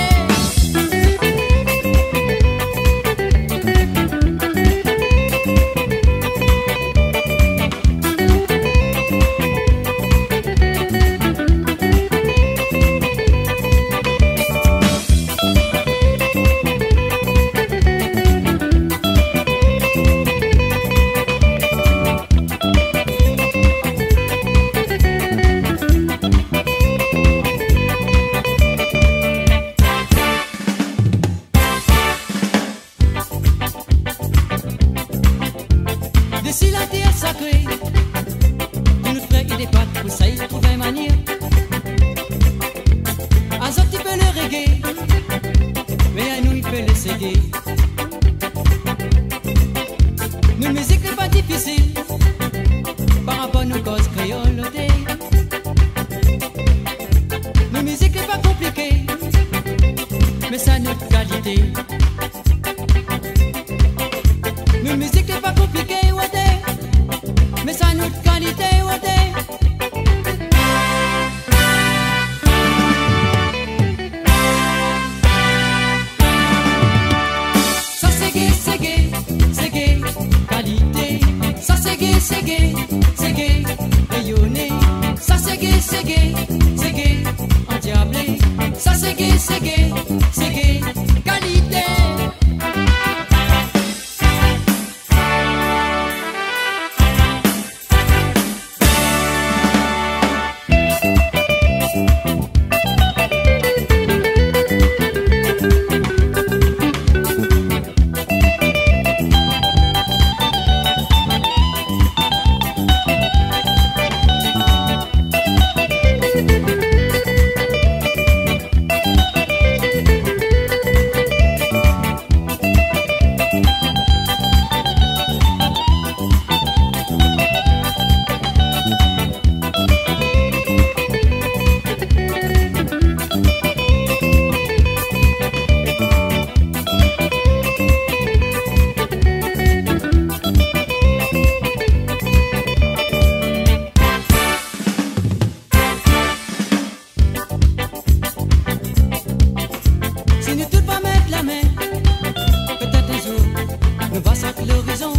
Nous va à l'horizon.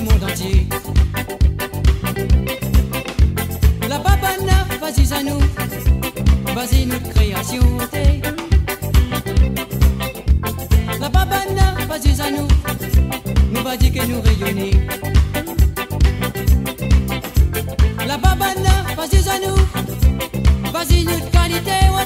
du monde entier. La papana, vas-y à nous, vas-y notre création. La papana, vas-y à nous, nous vas-y que nous rayonner. La babana, vas-y à nous, vas-y notre qualité, ouais.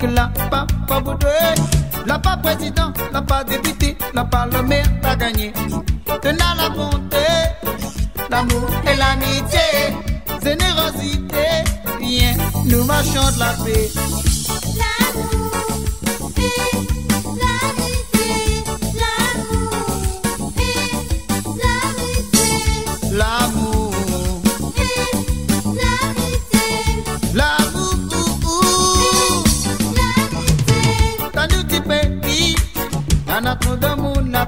que la papa Boudoué. La pas président, la pas député, la pas le maire, la gagné. Tenant la bonté, l'amour et l'amitié, générosité, bien, nous marchons de la paix. L'amour et l'amitié, l'amour et l'amitié, l'amour.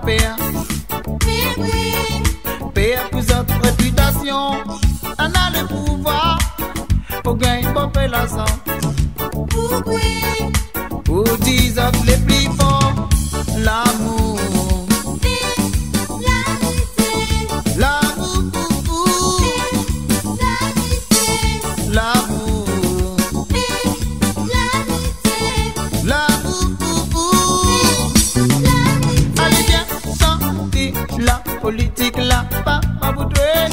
Père, père plus autre réputation, on a le pouvoir pour gagner la population. Pour dix autres les plus forts, l'amour, l'amour, l'amour. Politique, la pas à vous douer.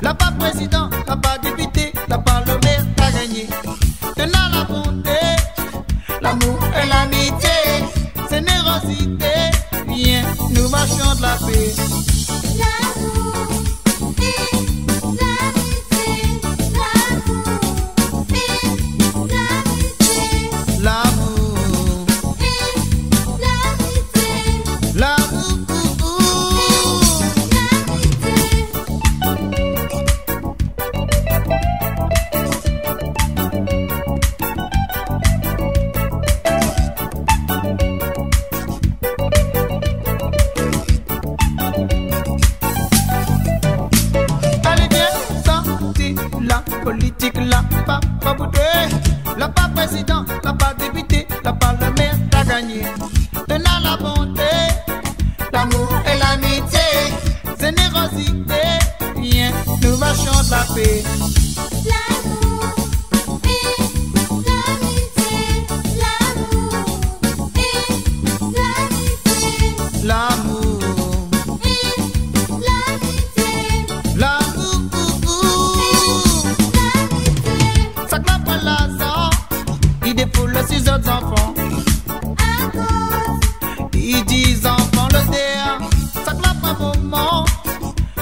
La pas président, la pas député, la pas le maire, t'as gagné. Tenant la bonté, l'amour et l'amitié, générosité, bien, nous marchons de la paix. Politique, la pas Boudoué. La pas président, la pas député, la pas le maire, t'as gagné. Tenant la bonté, l'amour et l'amitié, générosité, bien, nous marchons de la paix. Enfants. Ils disent enfants le terre, ça clappe un moment,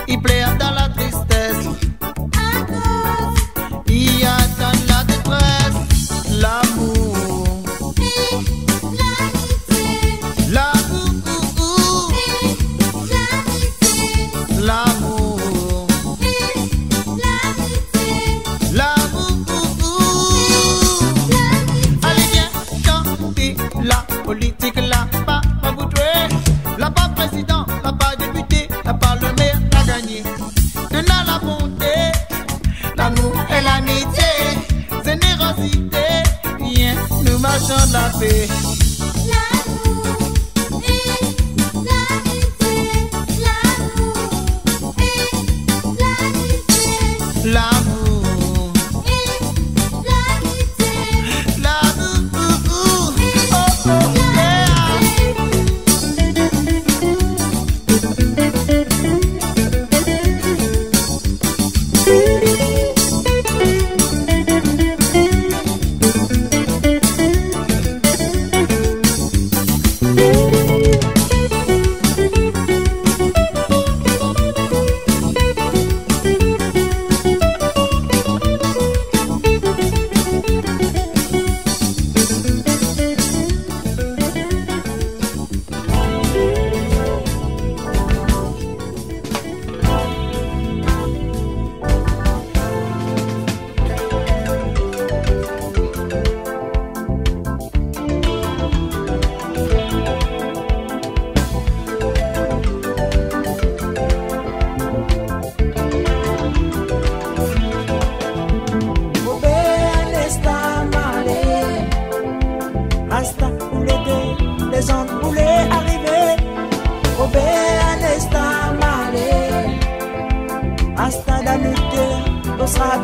ils pleurent dans la tristesse, ils attendent la détresse, l'amour, l'amour, l'amour. Politique, la pas à vous douer. La pas président, la pas député, la pas le maire, t'as gagné. Tenant la bonté, l'amour et l'amitié, générosité, bien, nous marchons de la paix.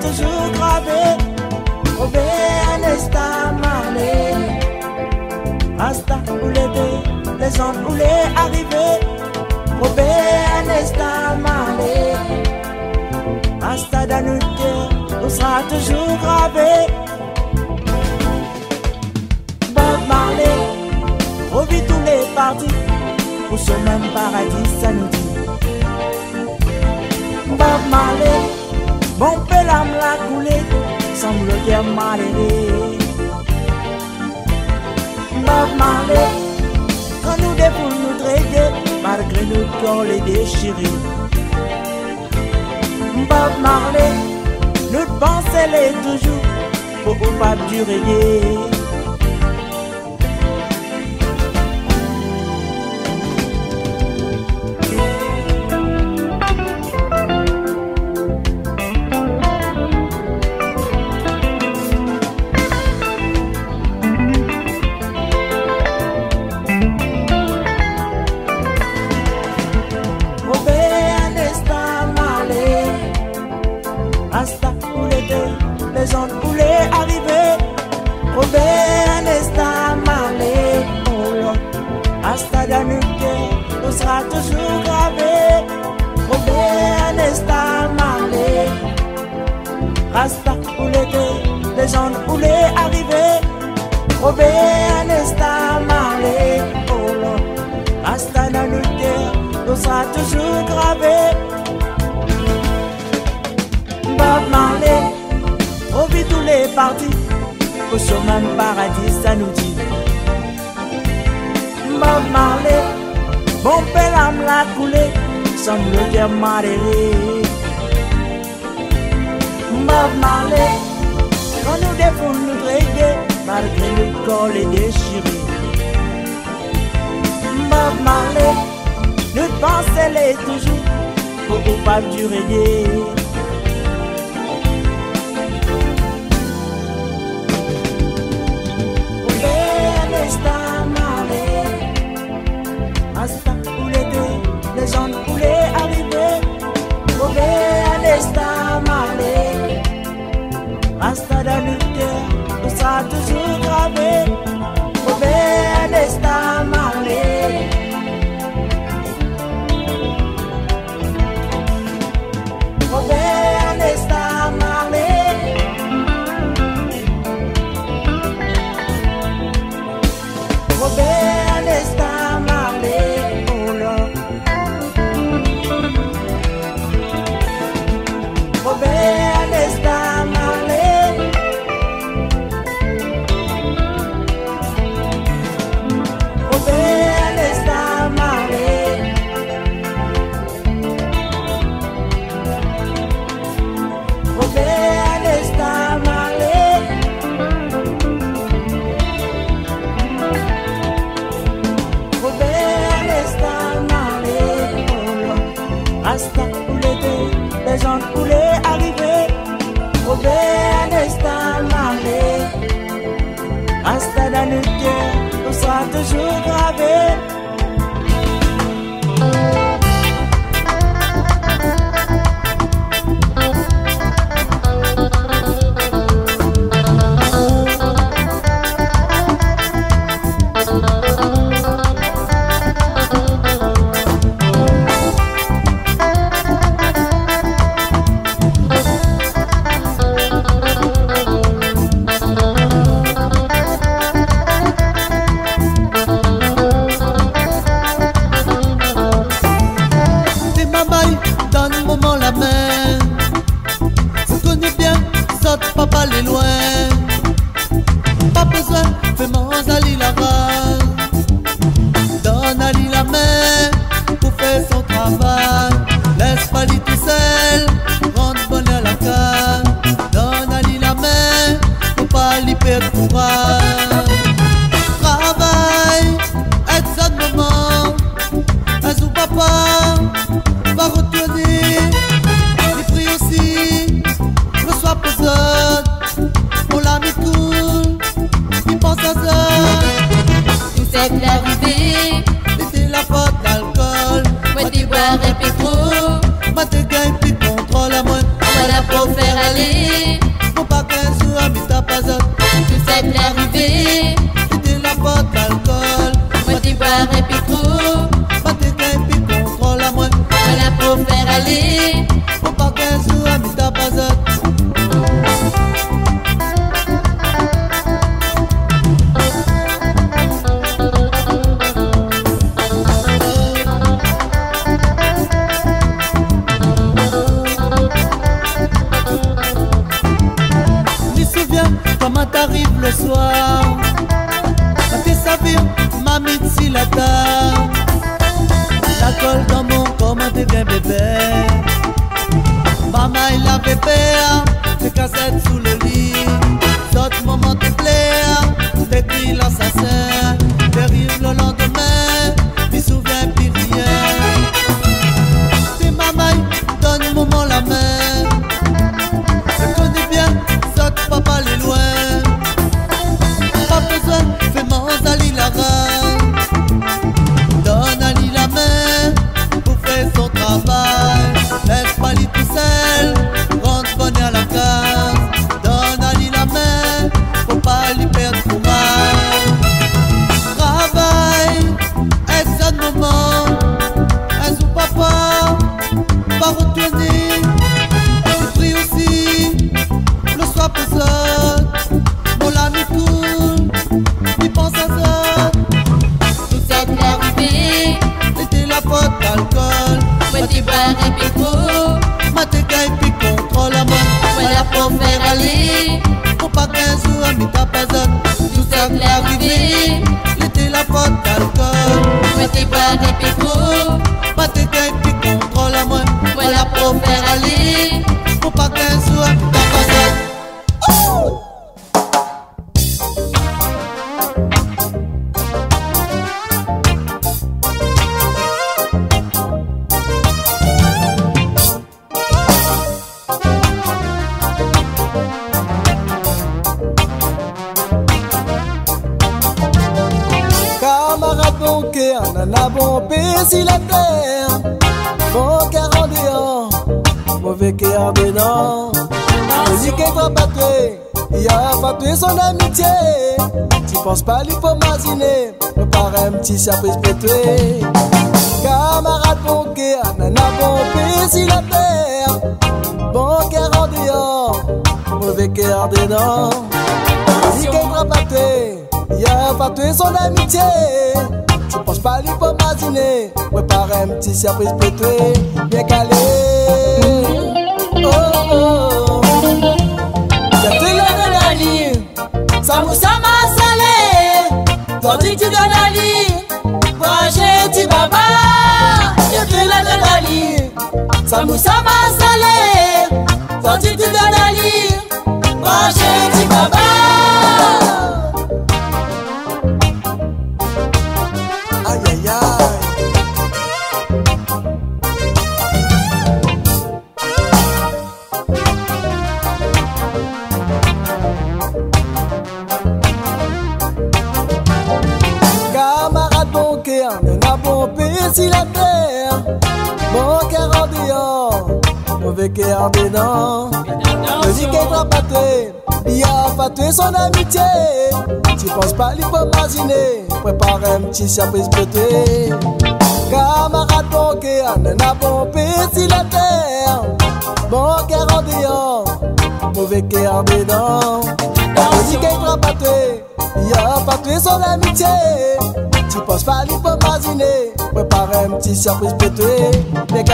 Toujours gravé, obé à l'esta malé. Hasta où les deux, les hommes voulaient arriver. Obé à l'esta malé. Hasta dans le cœur, on sera toujours gravé. Bon. au même paradis, ça nous dit. Bob Marley, bon peu l'âme l'a coulé, semble guère mal aidé. Bob Marley, quand nous dépoule nous traiter, malgré le corps les déchirés. Bob Marley, notre pensée l'est toujours, pour pas durer. le soir. Quand sa vie m'a mis si la table, la colle dans mon comment devient bébé. Maman il a bébé, des cassettes sous le lit. D'autres moments te plaire, des cris l'assassin. Dérive le lendemain, il souvient plus rien. Des mamans donne moment la main. Je connais bien, d'autres papa les loin. Pas besoin, fais mon zali la reine. Donne à lui la main, pour faire son travail. Laisse pas lui tout seul, rentre bonnet à la case. Donne à lui la main, faut pas lui perdre courage. Travail, est-ce un moment, est-ce un papa, pas retourner. Je prie aussi, le soir pour autres, mon ami coule, il pense à ça. Tout ça t'est arrivé, c'était la faute d'alcool. Petit bar et picot, ma dégâts et puis contrôle à moi. Voilà pour faire aller, pour pas qu'un jour à mi-ta pazone. Tout ça m'est arrivé, l'été la faute d'alcool. Petit bar et picot, ma dégâts et puis contrôle à moi. Voilà pour faire aller, pour pas qu'un jour à mi-ta pazone. Si la terre, bon cœur en dehors, mauvais cœur dedans. Musique est trop battu, il a battu son amitié. Tu penses pas lui pour m'asiner, me paraît un petit surprise pétué. Camarade bon cœur, nana bon père, si la terre, bon cœur en dehors, mauvais cœur dedans. Musique est trop battu, il a battu son amitié. Tu penses pas lui pour m'asiner, me paraît un petit surprise pétoué, bien calé. Oh oh, je te donne la ligne, ça mousse à ma salée. Tandis que tu donnes la ligne, j'ai tu baba. Je te donne la ligne, ça mousse à ma salée. Tandis que tu donnes la ligne, j'ai tu baba. Si la terre, bon cœur en dehors, mauvais cœur dedans. Musique est trop battu, il a battu son amitié. Tu penses pas lui pour m'asiner, prépare un petit surprise pété. Camarade bon cœur, nana bon père, si la terre, bon cœur en dehors, mauvais cœur dedans. Musique est trop battu, il a battu son amitié.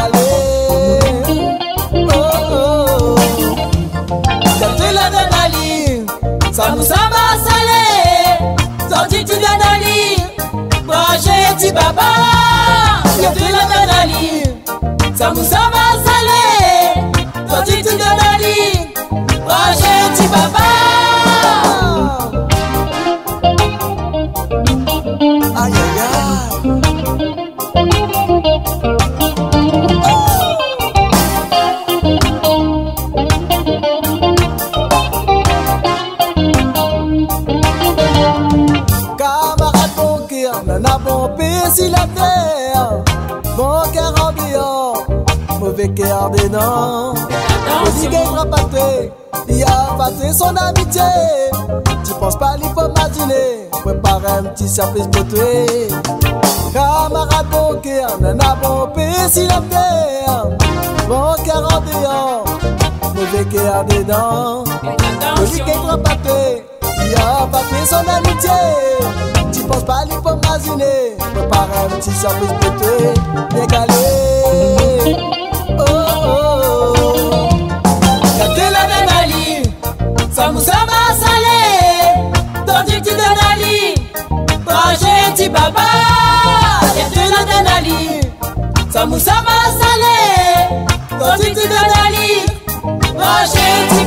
Tu penses pas lui pour m'asiner, prépare un petit surprise pétoué, décalé. Oh oh, quand tu la donnes à l'île, ça nous a salé. Tandis que tu donnes à l'île, manger petit baba. Quand tu la donnes à l'île, ça nous a salé. Tandis que tu donnes à l'île, manger petit baba. Aïe aïe aïe. Camarade bon cœur, nana bon père, si la terre, bon cœur en dehors, mauvais cœur dedans. Musique est trop battu, il a battu son amitié. Tu penses pas lui faut m'asiner, prépare un petit surprise pour tuer. Camarade bon cœur, nana bon père, si la terre, bon cœur en dehors, mauvais cœur dedans. Musique est trop battu, il a battu son amitié. Tu penses pas lui faut m'asiner, prépare un petit surprise pour tuer. Décalé. Oh oh oh, quand tu la donnes à l'île, ça mousse à ma salée. Dali, Samoussa Massalé, Tantite de Dali, Mangez petit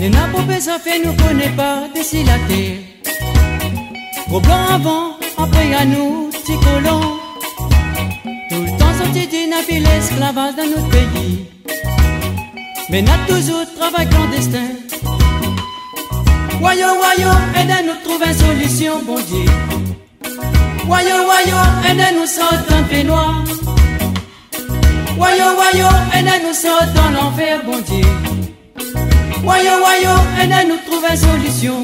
Néna popé ça fait nous connaît pas décilaté. Gros blanc avant, après à nous, petit colon. Tout le temps sorti d'une habile esclavage dans notre pays. Mais n'a toujours travail clandestin. Wayo wayo, aidez-nous trouver une solution, bon Dieu. Wayo wayo, aidez-nous sortir de peignoir. Wayo wayo, aidez-nous sortir dans l'enfer, bon Dieu. Wayo wayo, aidez-nous trouver une solution.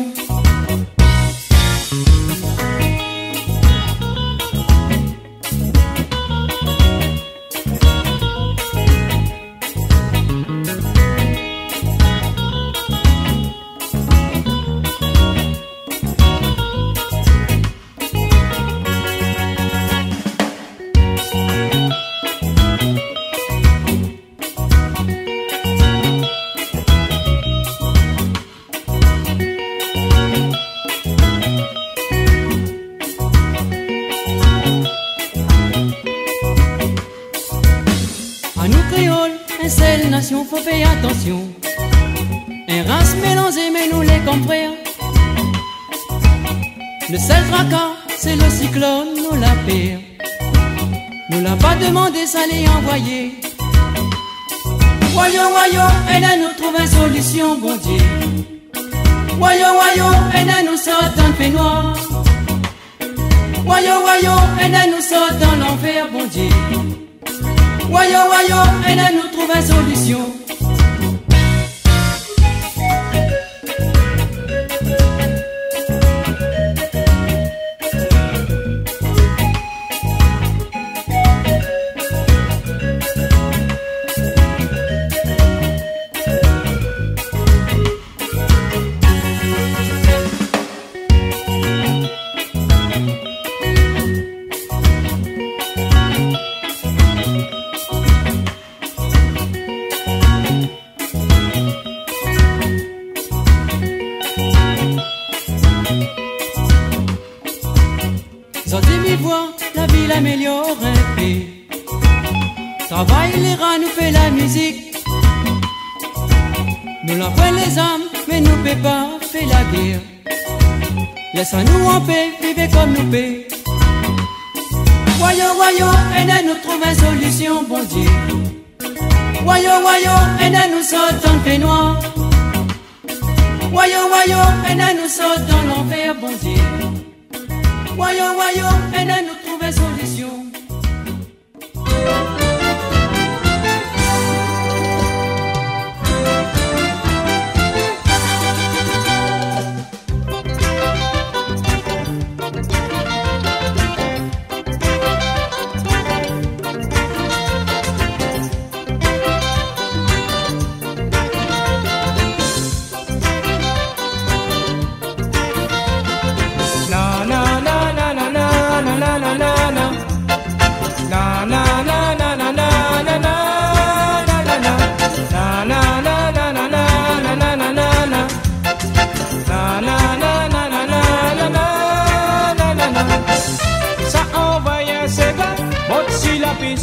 Faut faire attention. Un race mélangé, mais nous les comprenons. Le seul fracas, c'est le cyclone, nous la pire. Nous l'a pas demandé, ça l'est envoyé. Wayo wayo, aidez-nous trouver une solution, bon Dieu. Wayo wayo, aidez-nous sortir d'un peignoir. Wayo wayo, aidez-nous sortir dans l'enfer, bon Dieu. Wayo wayo, aidez-nous trouver une solution. La ville améliore un peu. Travail les rats nous fait la musique. Nous la fait les âmes, mais nous paie pas, fait la guerre. Laisse-nous en paix, vivez comme nous paie. Wayo wayo, aidez-nous trouver une solution, bon Dieu. Wayo wayo, aidez-nous sortir d'un peignoir. Wayo wayo, aidez-nous sortir dans l'enfer, bon Dieu. Wayo wayo, aidez-nous trouver solution.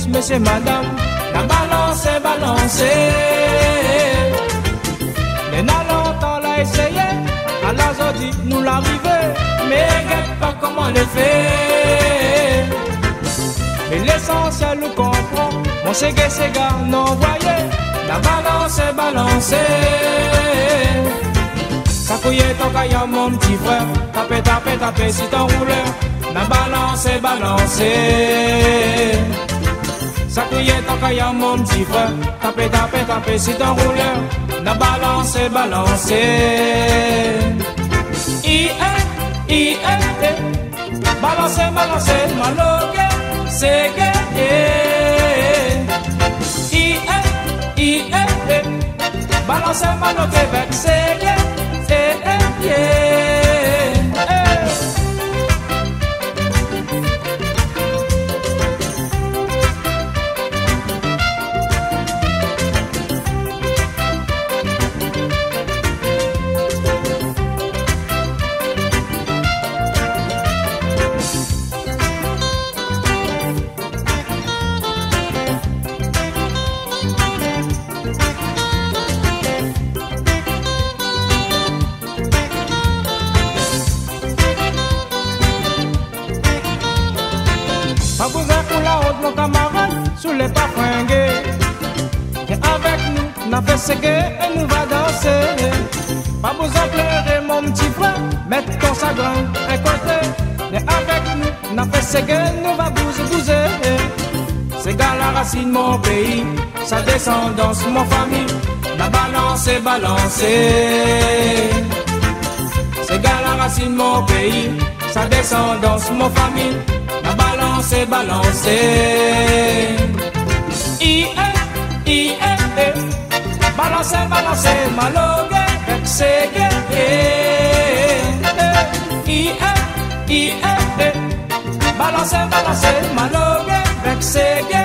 Monsieur, madame, la balance est balancée. Mais n'a longtemps l'a essayé, à la zodi nous l'arrivée. Mais regarde pas comment le fait. Mais l'essentiel nous comprend, mon Seggae Seggae non voyez, la balance est balancée. Sakouye ton caillou mon petit frère, tapez, tapez, tapez si ton rouleur, la balance est balancée. Sakouye ton kaya mon petit frère, tapez, tapez, tapez si ton rouleur, la balance est balancée. I-E-I-E-T, balance, balance, malogué, Seggae. I-E-I-E-T, balance, malogué, avec Seggae, E-E-E-E. nos camarades sous les pas fringués. Et avec nous, n'a fait ségué et nous va danser. Pas besoin de pleurer mon petit frère, mettre ton sagrin à côté. Et avec nous, n'a fait ségué, nous va bouser. C'est gars la racine mon pays, sa descendance mon famille. La balance est balancée. C'est gars la racine mon pays, sa descendance mon famille. La balance est balancée. I e i e e. Balance balance malogué, ségué. I e i e e. Balance balance malogué, ségué.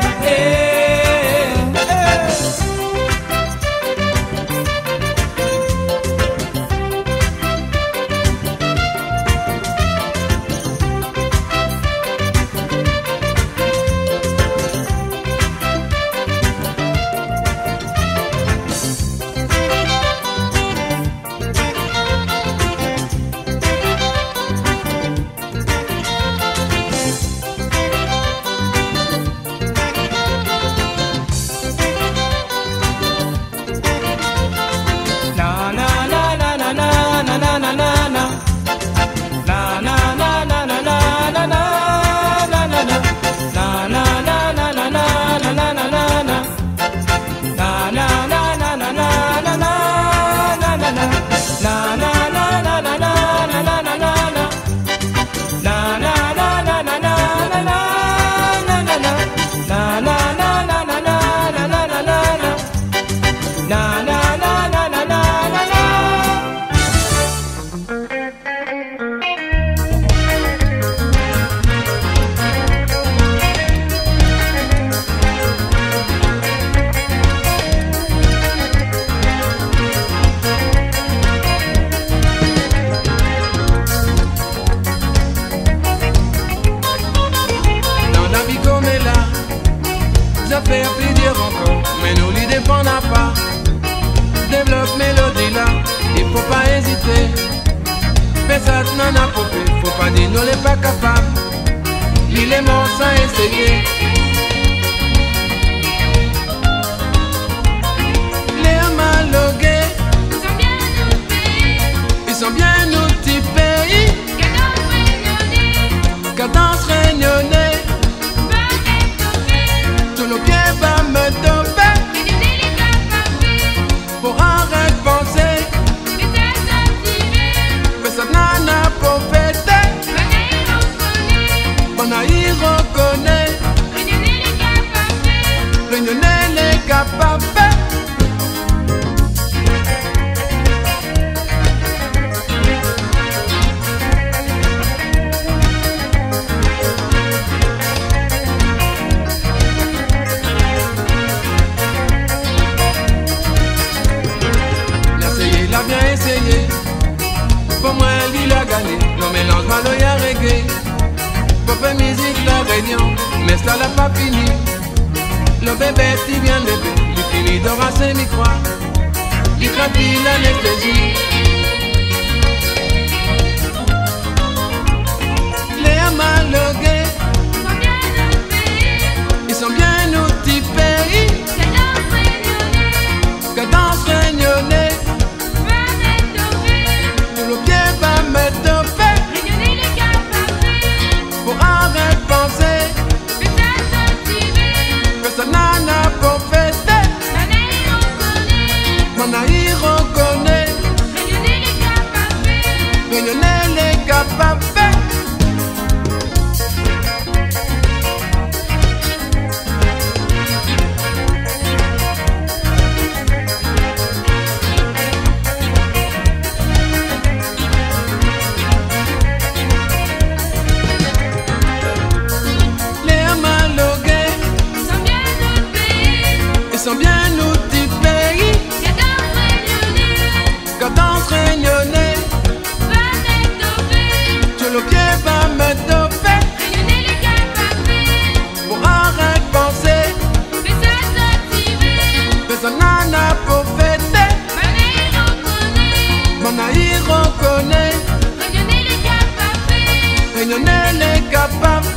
Réunionnais les capables.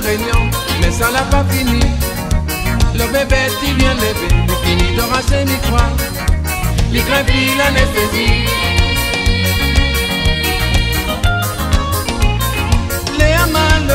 la réunion, mais ça n'a pas fini. Le bébé qui vient lever, il finit d'aura ses microis. Il gravit l'anesthésie. Léa Maloggae.